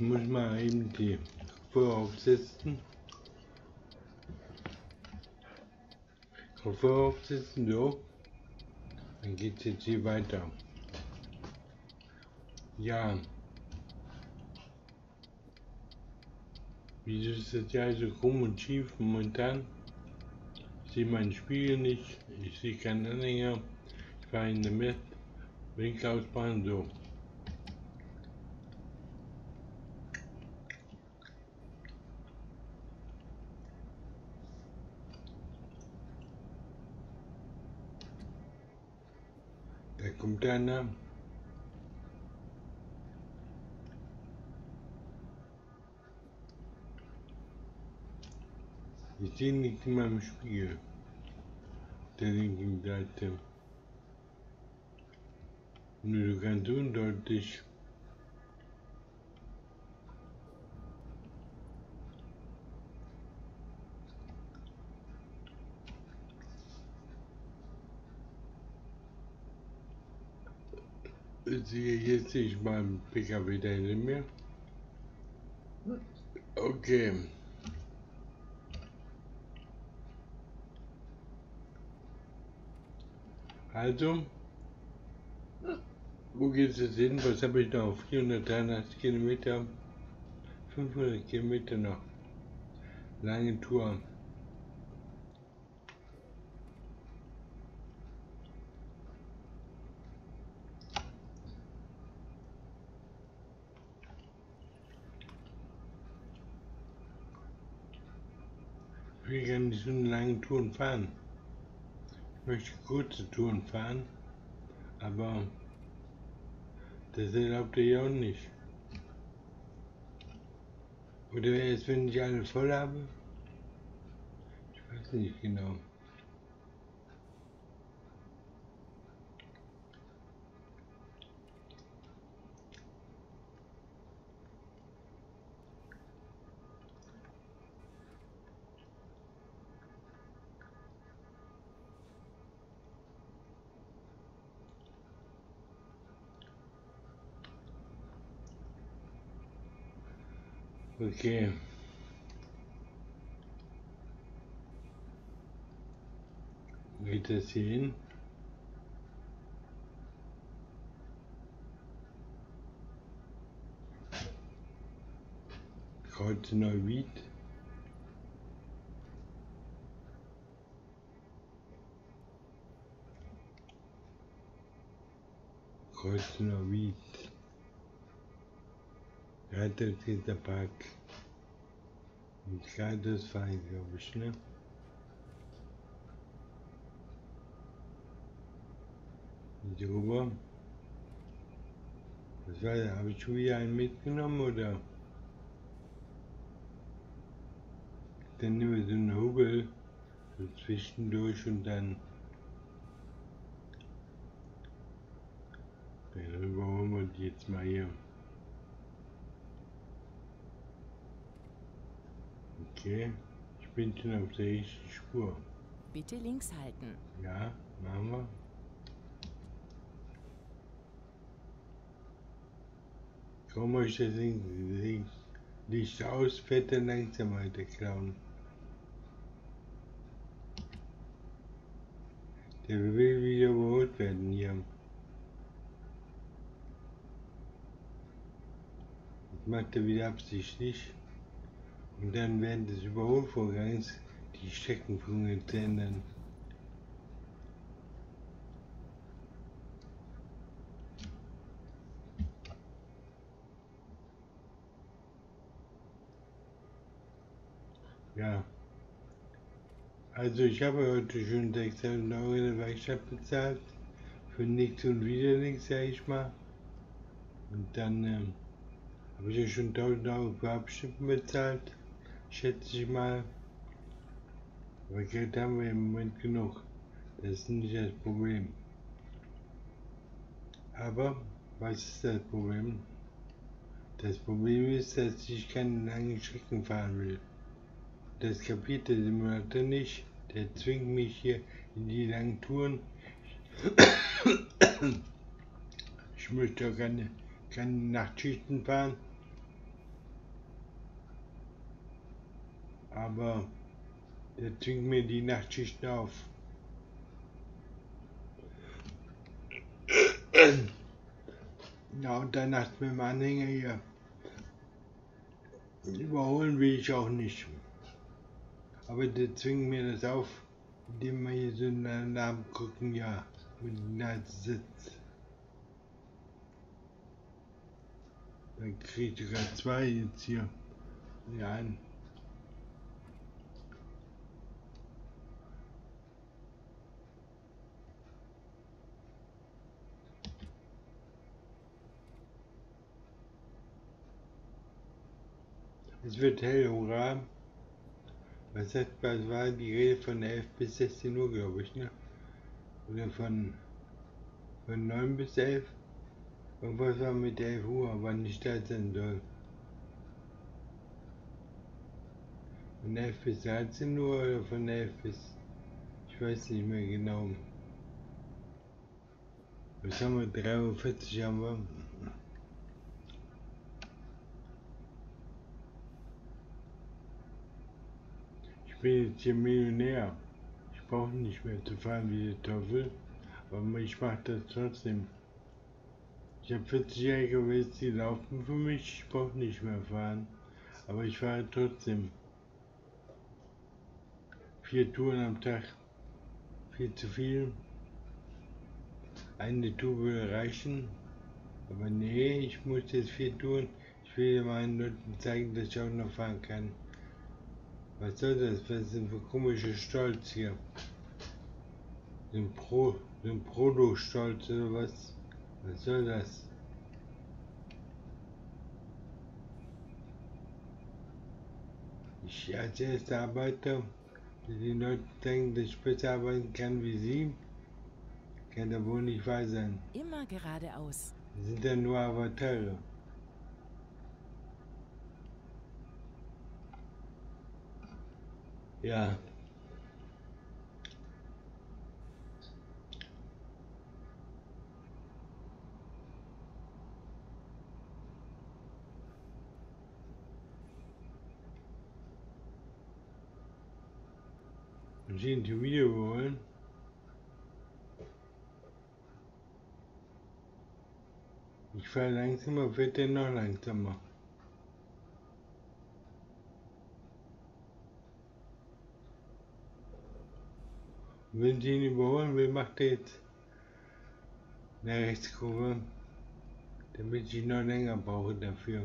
muss man eben die Kopfhörer aufsetzen. Kopfhörer aufsetzen, so. Dann geht es jetzt hier weiter. Ja. Wieso ist das ja so krumm und schief momentan? Ich sehe meinen Spiegel nicht, ich sehe keinen Anhänger. Ich fahre in der Mitte, Winkel ausfahren, so. Da kommt einer. Ich sehe nicht in meinem Spiegel. Der linken Seite. Nur ganz undeutlich. Jetzt sehe ich meinen PKW da hinter mir. Okay. Also, wo geht es jetzt hin? Was habe ich noch? 483 Kilometer, 500 Kilometer noch. Lange Tour. Ich will gar nicht so eine lange Tour fahren. Ich möchte kurze Touren fahren, aber das erlaubt ihr ja auch nicht. Oder wäre es, wenn ich alle voll habe? Ich weiß nicht genau. Okay. Geht das hier hin? Kreuz Neuwied. Kreuz Neuwied. Gerade dieser Park. Und gerade das fahre ich, glaube ich, ne? Und drüber. Was war da? Habe ich schon wieder einen mitgenommen, oder? Dann nehmen wir so einen Hubel, so zwischendurch und dann. Dann überholen wir die jetzt mal hier. Okay, ich bin schon auf der richtigen Spur. Bitte links halten. Ja, machen wir. Komm euch das Licht aus, fährt dann langsam weiter, Clown. Der will wieder überholt werden hier. Das macht er wieder absichtlich. Und dann während des Überholvorgangs die Streckenpunkte zu ändern. Ja. Also ich habe heute schon 600 Euro in der Werkstatt bezahlt. Für nichts und wieder nichts, sag ich mal. Und dann habe ich ja schon 1000 Euro für Abschnitte bezahlt. Schätze ich mal, aber Geld haben wir im Moment genug, das ist nicht das Problem. Aber, was ist das Problem? Das Problem ist, dass ich keine langen Strecken fahren will. Das kapiert der Simulator nicht, der zwingt mich hier in die langen Touren. Ich möchte auch keine Nachtschichten fahren, aber der zwingt mir die Nachtschicht auf. Ja, und dann hat mit dem Anhänger hier. Überholen will ich auch nicht. Aber der zwingt mir das auf, indem wir hier so einen Namen gucken, ja, mit einem Sitz. Dann krieg ich sogar zwei jetzt hier. Ja, einen. Es wird hell, hurra. Was war die Rede von 11 bis 16 Uhr, glaube ich, ne? Oder von 9 bis 11? Irgendwas war mit 11 Uhr, wann ich da sein soll. Von 11 bis 13 Uhr oder von 11 bis... Ich weiß nicht mehr genau. Was haben wir? 3.40 Uhr haben wir. Ich bin jetzt hier Millionär. Ich brauche nicht mehr zu fahren wie der Teufel, aber ich mache das trotzdem. Ich habe 40-Jährige gewesen, die laufen für mich. Ich brauche nicht mehr fahren, aber ich fahre trotzdem. 4 Touren am Tag, viel zu viel. Eine Tour würde reichen, aber nee, ich muss jetzt 4 Touren. Ich will meinen Leuten zeigen, dass ich auch noch fahren kann. Was soll das? Was ist denn für komischer Stolz hier? Den Prodo-Stolz oder was? Was soll das? Ich als erster Arbeiter, die den Leuten denken, dass ich besser arbeiten kann wie sie, kann da wohl nicht wahr sein. Immer geradeaus. Das sind ja nur Avateure. Ja. Und sehen Sie wieder wollen. Ich fahre langsamer, wird denn noch langsamer. Wenn Sie ihn überholen, wer macht jetzt eine Rechtskurve, damit ich noch länger brauche dafür.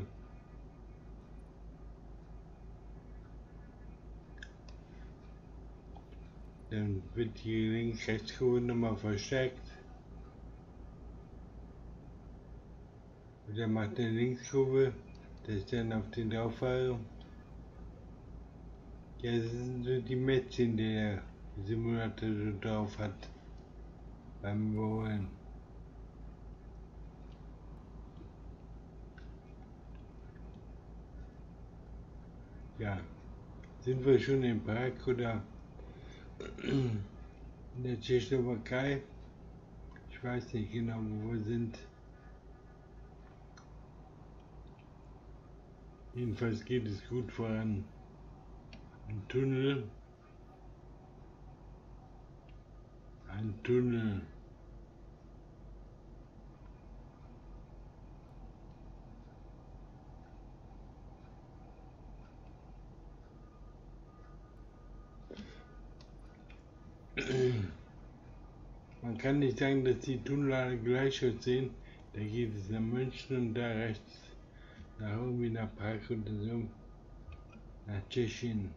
Dann wird die Links-Rechtskurve nochmal verstärkt. Und dann macht er eine Linkskurve, dass ich dann auf den drauf fahre. Ja, das sind so die Mätzchen, die er Simulator so drauf hat beim Überholen. Ja, sind wir schon in Prag oder in der Tschechoslowakei? Ich weiß nicht genau, wo wir sind. Jedenfalls geht es gut voran. Ein Tunnel. Ein Tunnel. Man kann nicht sagen, dass die Tunnel alle gleich aussehen. Da geht es nach München und da rechts nach irgendwie nach Prag oder so, nach Tschechien.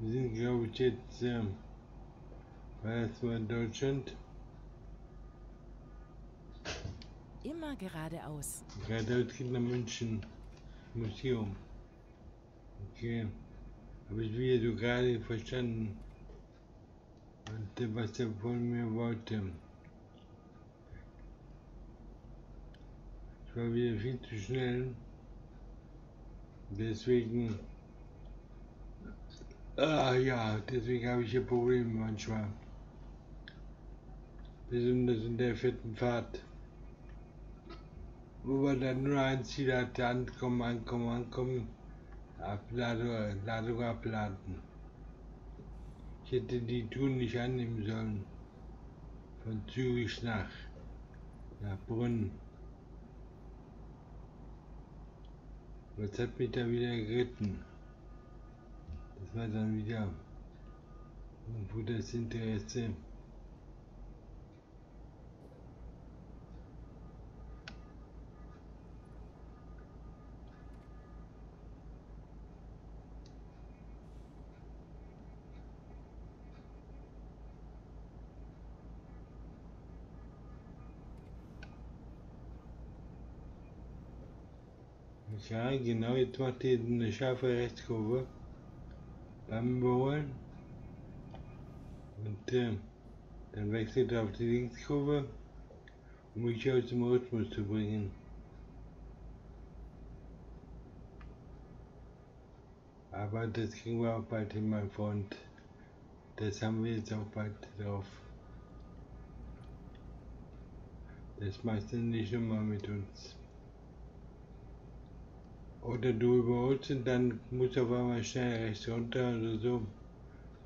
Wir sind, glaube ich, jetzt erstmal in Deutschland. Immer geradeaus. Geradeaus geht nach München. Museum. Okay. Habe ich wieder so gerade verstanden. Und was er von mir wollte. Ich war wieder viel zu schnell. Deswegen. Ah ja, deswegen habe ich hier Probleme manchmal. Besonders in der vierten Fahrt. Über dann nur ein Ziel hatte, ankommen, Ladung abladen. Ich hätte die Tour nicht annehmen sollen. Von Zürich nach Brünn. Was hat mich da wieder geritten? Das war dann wieder irgendwo das Interesse. Ja, genau, jetzt macht ihr eine scharfe Rechtskurve beim Überholen und dann wechselt er auf die Linkskurve, um mich aus dem Rhythmus zu bringen. Aber das kriegen wir auch bald hin, mein Freund. Das haben wir jetzt auch bald drauf. Das machst du nicht immer mit uns. Oder du überholst und dann musst du auf einmal schnell rechts runter oder so.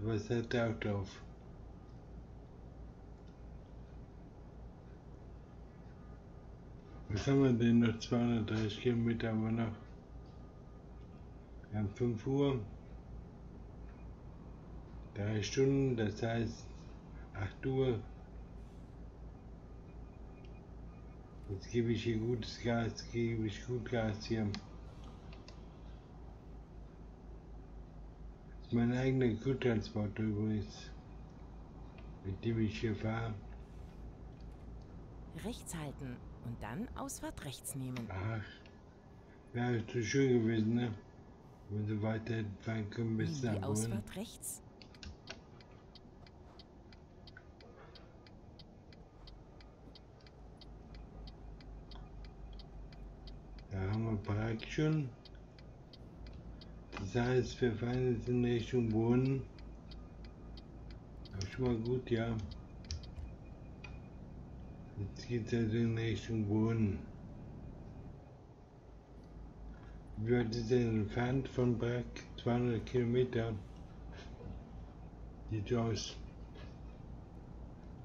Was hat er auch drauf? Was haben wir denn noch? 230 Kilometer haben wir noch. Wir haben 5 Uhr. 3 Stunden, das heißt 8 Uhr. Jetzt gebe ich hier gutes Gas, gebe ich gut Gas hier. Mein eigener Gütertransporter übrigens, mit dem ich hier fahre. Rechts halten und dann Ausfahrt rechts nehmen. Ach, wäre zu schön gewesen, ne? Wenn wir so weiter fahren können bis nach Bonn. Ausfahrt rechts. Da haben wir Prag schon. Das heißt, wir fahren jetzt in Richtung Brunnen. Das ist schon mal gut, ja. Jetzt geht es also in Richtung Brunnen. Wie weit ist denn entfernt von Prag? 200 Kilometer. Sieht so aus.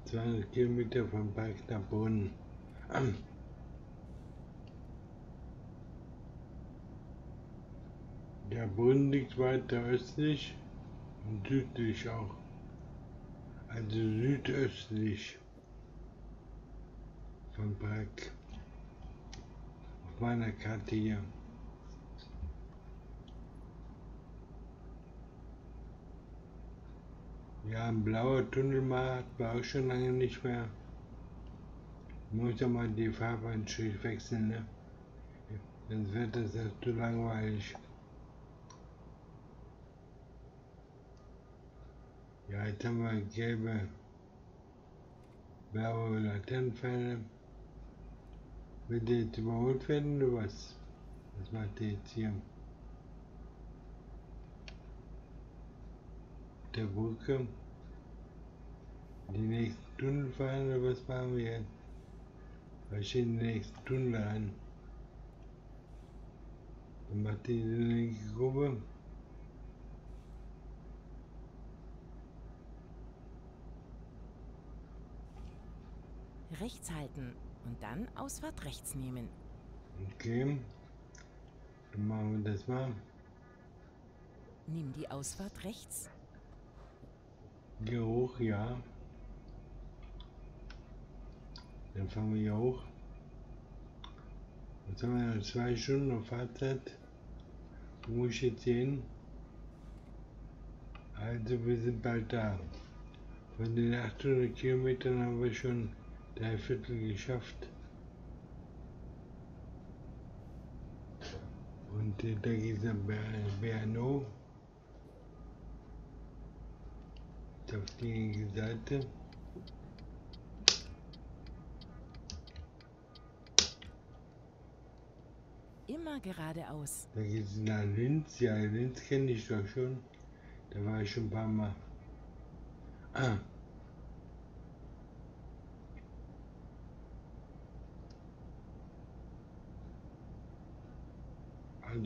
200 Kilometer von Prag nach Brunnen. Der Brunnen liegt weiter östlich und südlich auch, also südöstlich von Prag, auf meiner Karte hier. Ja, ein blauer Tunnel mal hatten wir auch schon lange nicht mehr. Muss ja mal die Fahrbahnschrift wechseln, ne? Sonst wird das erst zu langweilig. Ja, jetzt haben wir gelbe, blaue Laternenpfeile. Will der jetzt überholt werden oder was? Was macht der jetzt hier? Der Brücke. Die nächsten Tunnel fahren oder was machen wir jetzt? Wir stehen in den nächsten Tunnel rein. Dann macht die linke Gruppe. Rechts halten und dann Ausfahrt rechts nehmen. Okay, dann machen wir das mal. Nimm die Ausfahrt rechts. Hier hoch, ja. Dann fahren wir hier hoch. Jetzt haben wir noch 2 Stunden auf Fahrzeit. Wo muss ich jetzt hin? Also wir sind bald da. Von den 800 Kilometern haben wir schon 3/4 geschafft. Und da geht es nach Berno. Auf die linke Seite. Immer geradeaus. Da geht es nach Linz. Ja, Linz kenne ich doch schon. Da war ich schon ein paar Mal.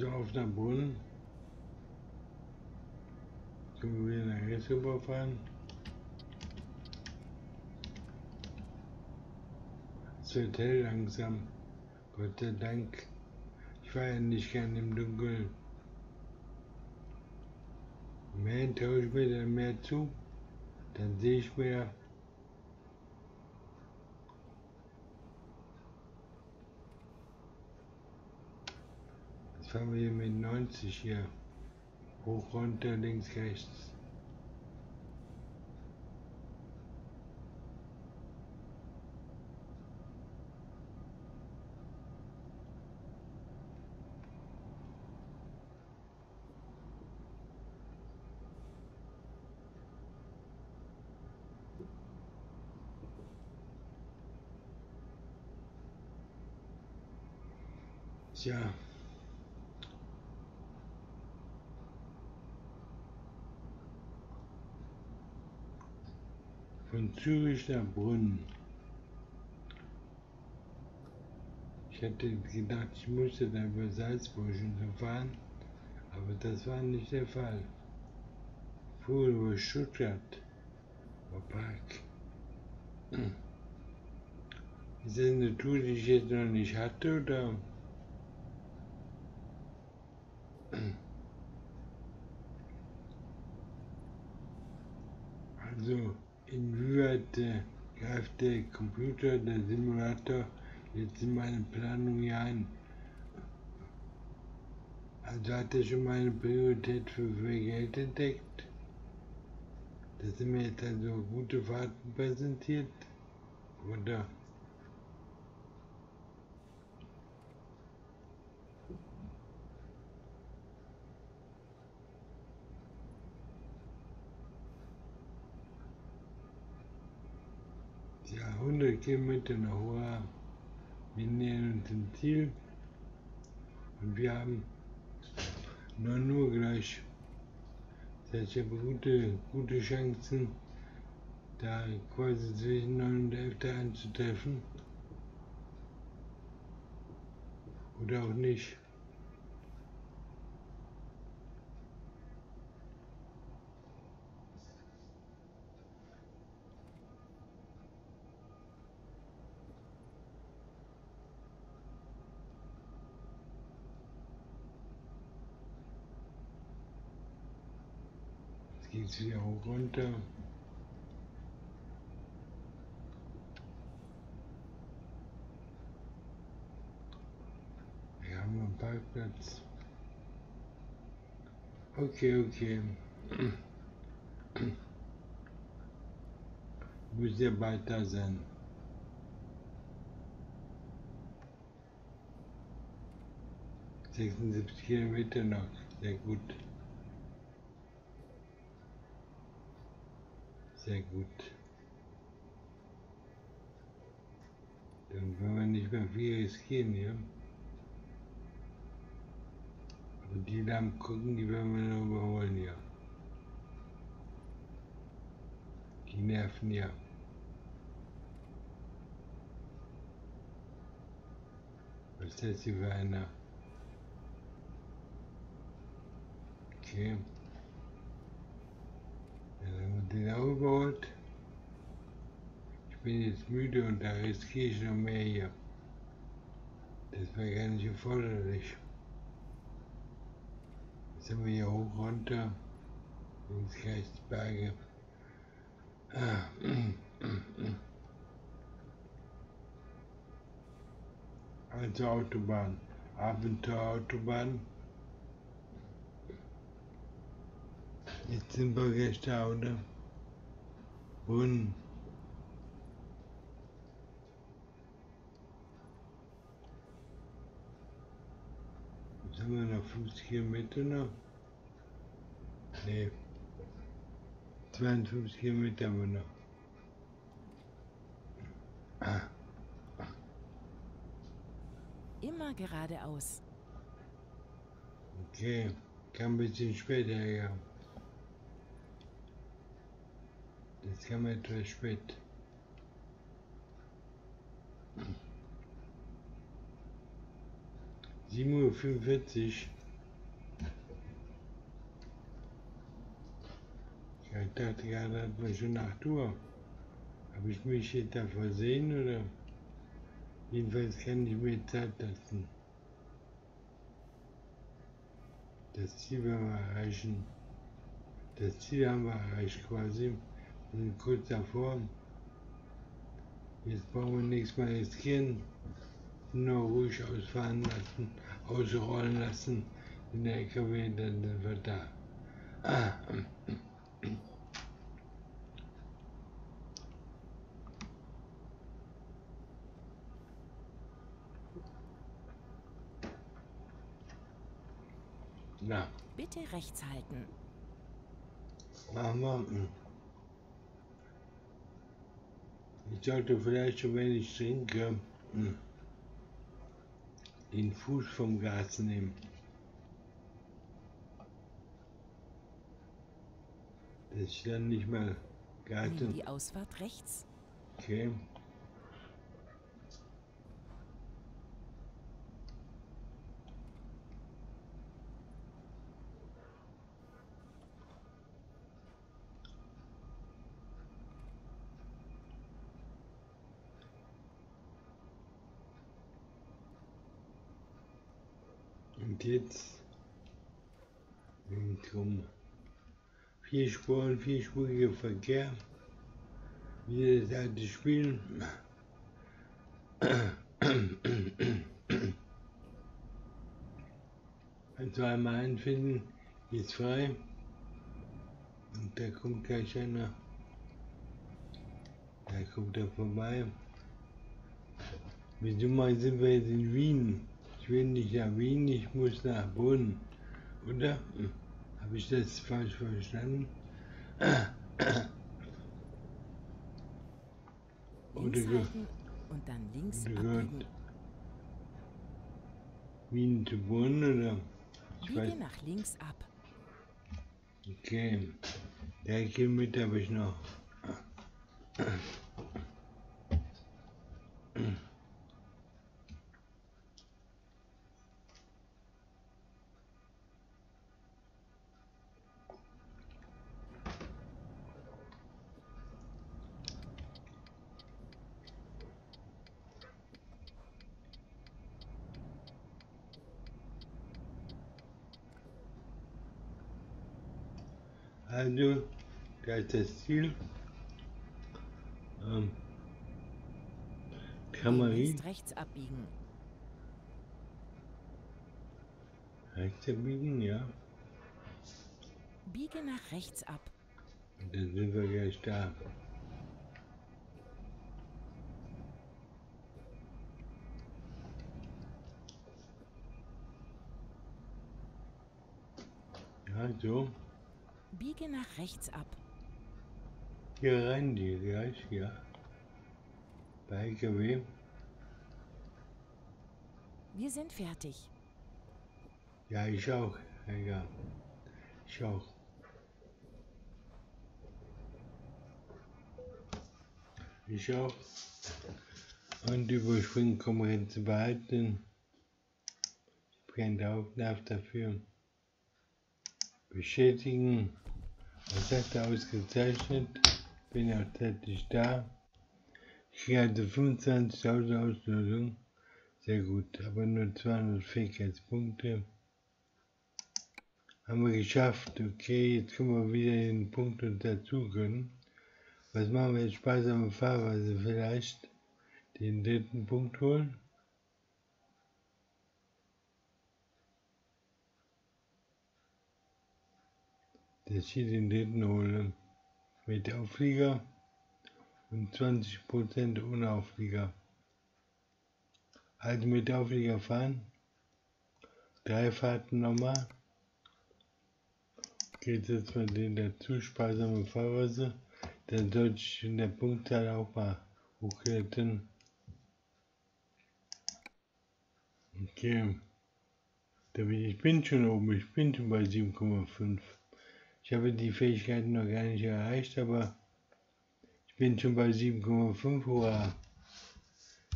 auf nach Brunnen. Können wir wieder nach rechts rüberfahren. 2 Hotel langsam. Gott sei Dank. Ich war ja nicht gern im Dunkeln. Mehr traue ich mir dann mehr zu. Dann sehe ich mehr. Jetzt fahren wir hier mit 90 hier. Hoch, runter, links, rechts. Tja. Von Zürich nach Brünn. Ich hätte gedacht, ich musste da über Salzburg fahren, aber das war nicht der Fall. Ich fuhr über Stuttgart, über Prag. Ist das eine Tour, die ich jetzt noch nicht hatte, oder? Also, inwieweit greift der Computer, der Simulator, jetzt in meine Planung hier ein? Also hat er schon meine Priorität für viel Geld entdeckt? Das sind mir jetzt also gute Fahrten präsentiert? Oder? Ja, 100 Kilometer nach Hora, wir nähern uns dem Ziel und wir haben 9 Uhr gleich. Das heißt, ich habe gute Chancen, da quasi zwischen 9 und 11 anzutreffen. Oder auch nicht. Jetzt wieder hoch runter. Wir haben einen Parkplatz. Okay. Muss ja bald da sein. Mit 76 Kilometer noch, sehr gut. Sehr gut. Dann wollen wir nicht mehr viel riskieren hier. Ja? Und die da am Gucken, die werden wir noch überholen hier. Ja? Die nerven ja. Was ist das hier für einer? Okay. Den auch überholt. Ich bin jetzt müde und da riskiere ich noch mehr hier. Das war gar nicht erforderlich. Jetzt sind wir hier hoch runter. Links, rechts, Berge. Also Autobahn. Abenteuerautobahn. Jetzt sind wir gleich da, oder? Brunnen. Jetzt haben wir noch 50 Kilometer noch. Ne. 52 Kilometer haben wir noch. Immer geradeaus. Okay, kann ein bisschen später her. Ja. Jetzt kam etwas spät. Uhr. dachte gerade, das war schon 8 Uhr. Habe ich mich jetzt da versehen oder? Jedenfalls kann ich mir Zeit lassen. Das Ziel werden wir erreichen. Das Ziel haben wir erreicht quasi. Und kurz davor. Jetzt brauchen wir nichts mehr riskieren. Nur ruhig ausfahren lassen, ausrollen lassen. In der LKW, dann sind wir da. Ah. Na. Bitte rechts halten. Machen wir. Ich sollte vielleicht schon, wenn ich trinke, den Fuß vom Gas nehmen. Das ist dann nicht mal Garten. Die Ausfahrt rechts. Okay. Und jetzt drum. 4 Spuren, 4-spuriger Verkehr, wieder das alte Spiel. Also einmal einfinden, ist frei. Und da kommt gleich einer. Da kommt er vorbei. Wieso mal sind wir jetzt in Wien? Ich will nicht nach Wien, ich muss nach Bonn, oder? Habe ich das falsch verstanden? Oder und dann links gehört Wien zu Bonn, oder? Biege nach links ab. Okay, der Kilometer habe ich noch. Also, da ist das Ziel. Kann man hin? Rechts abbiegen. Rechts abbiegen, ja. Biege nach rechts ab. Und dann sind wir gleich da. Also. Biege nach rechts ab. Hier rein, die gleich, ja. Bei LKW. Wir sind fertig. Ja, ich auch. Egal. Ich auch. Ich auch. Und überspringen, Konkurrenz behalten. Ich brennt auch nach dafür. Bestätigen. Das hat er ausgezeichnet. Bin auch zeitlich da. Ich kriege also 25.000 Auslösung. Sehr gut. Aber nur 200 Fähigkeitspunkte. Haben wir geschafft. Okay, jetzt können wir wieder den Punkt und dazu gönnen. Was machen wir jetzt? Sparsame Fahrweise vielleicht. Den dritten Punkt holen. Dass ich hier den dritten hole mit Auflieger und 20% ohne Auflieger. Also mit Auflieger fahren, 3 Fahrten nochmal. Geht jetzt mal den dazu, sparsame Fahrweise. Dann sollte ich in der Punktzahl auch mal hochklettern. Okay, ich bin schon oben, ich bin schon bei 7,5. Ich habe die Fähigkeiten noch gar nicht erreicht, aber ich bin schon bei 7,5 Uhr.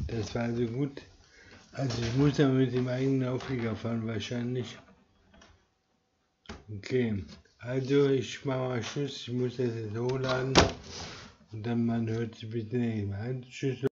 Das war also gut. Also ich muss dann mit dem eigenen Auflieger fahren wahrscheinlich. Okay, Also ich mache mal Schluss, ich muss das jetzt hochladen und dann man hört sich bitte nicht. Tschüss.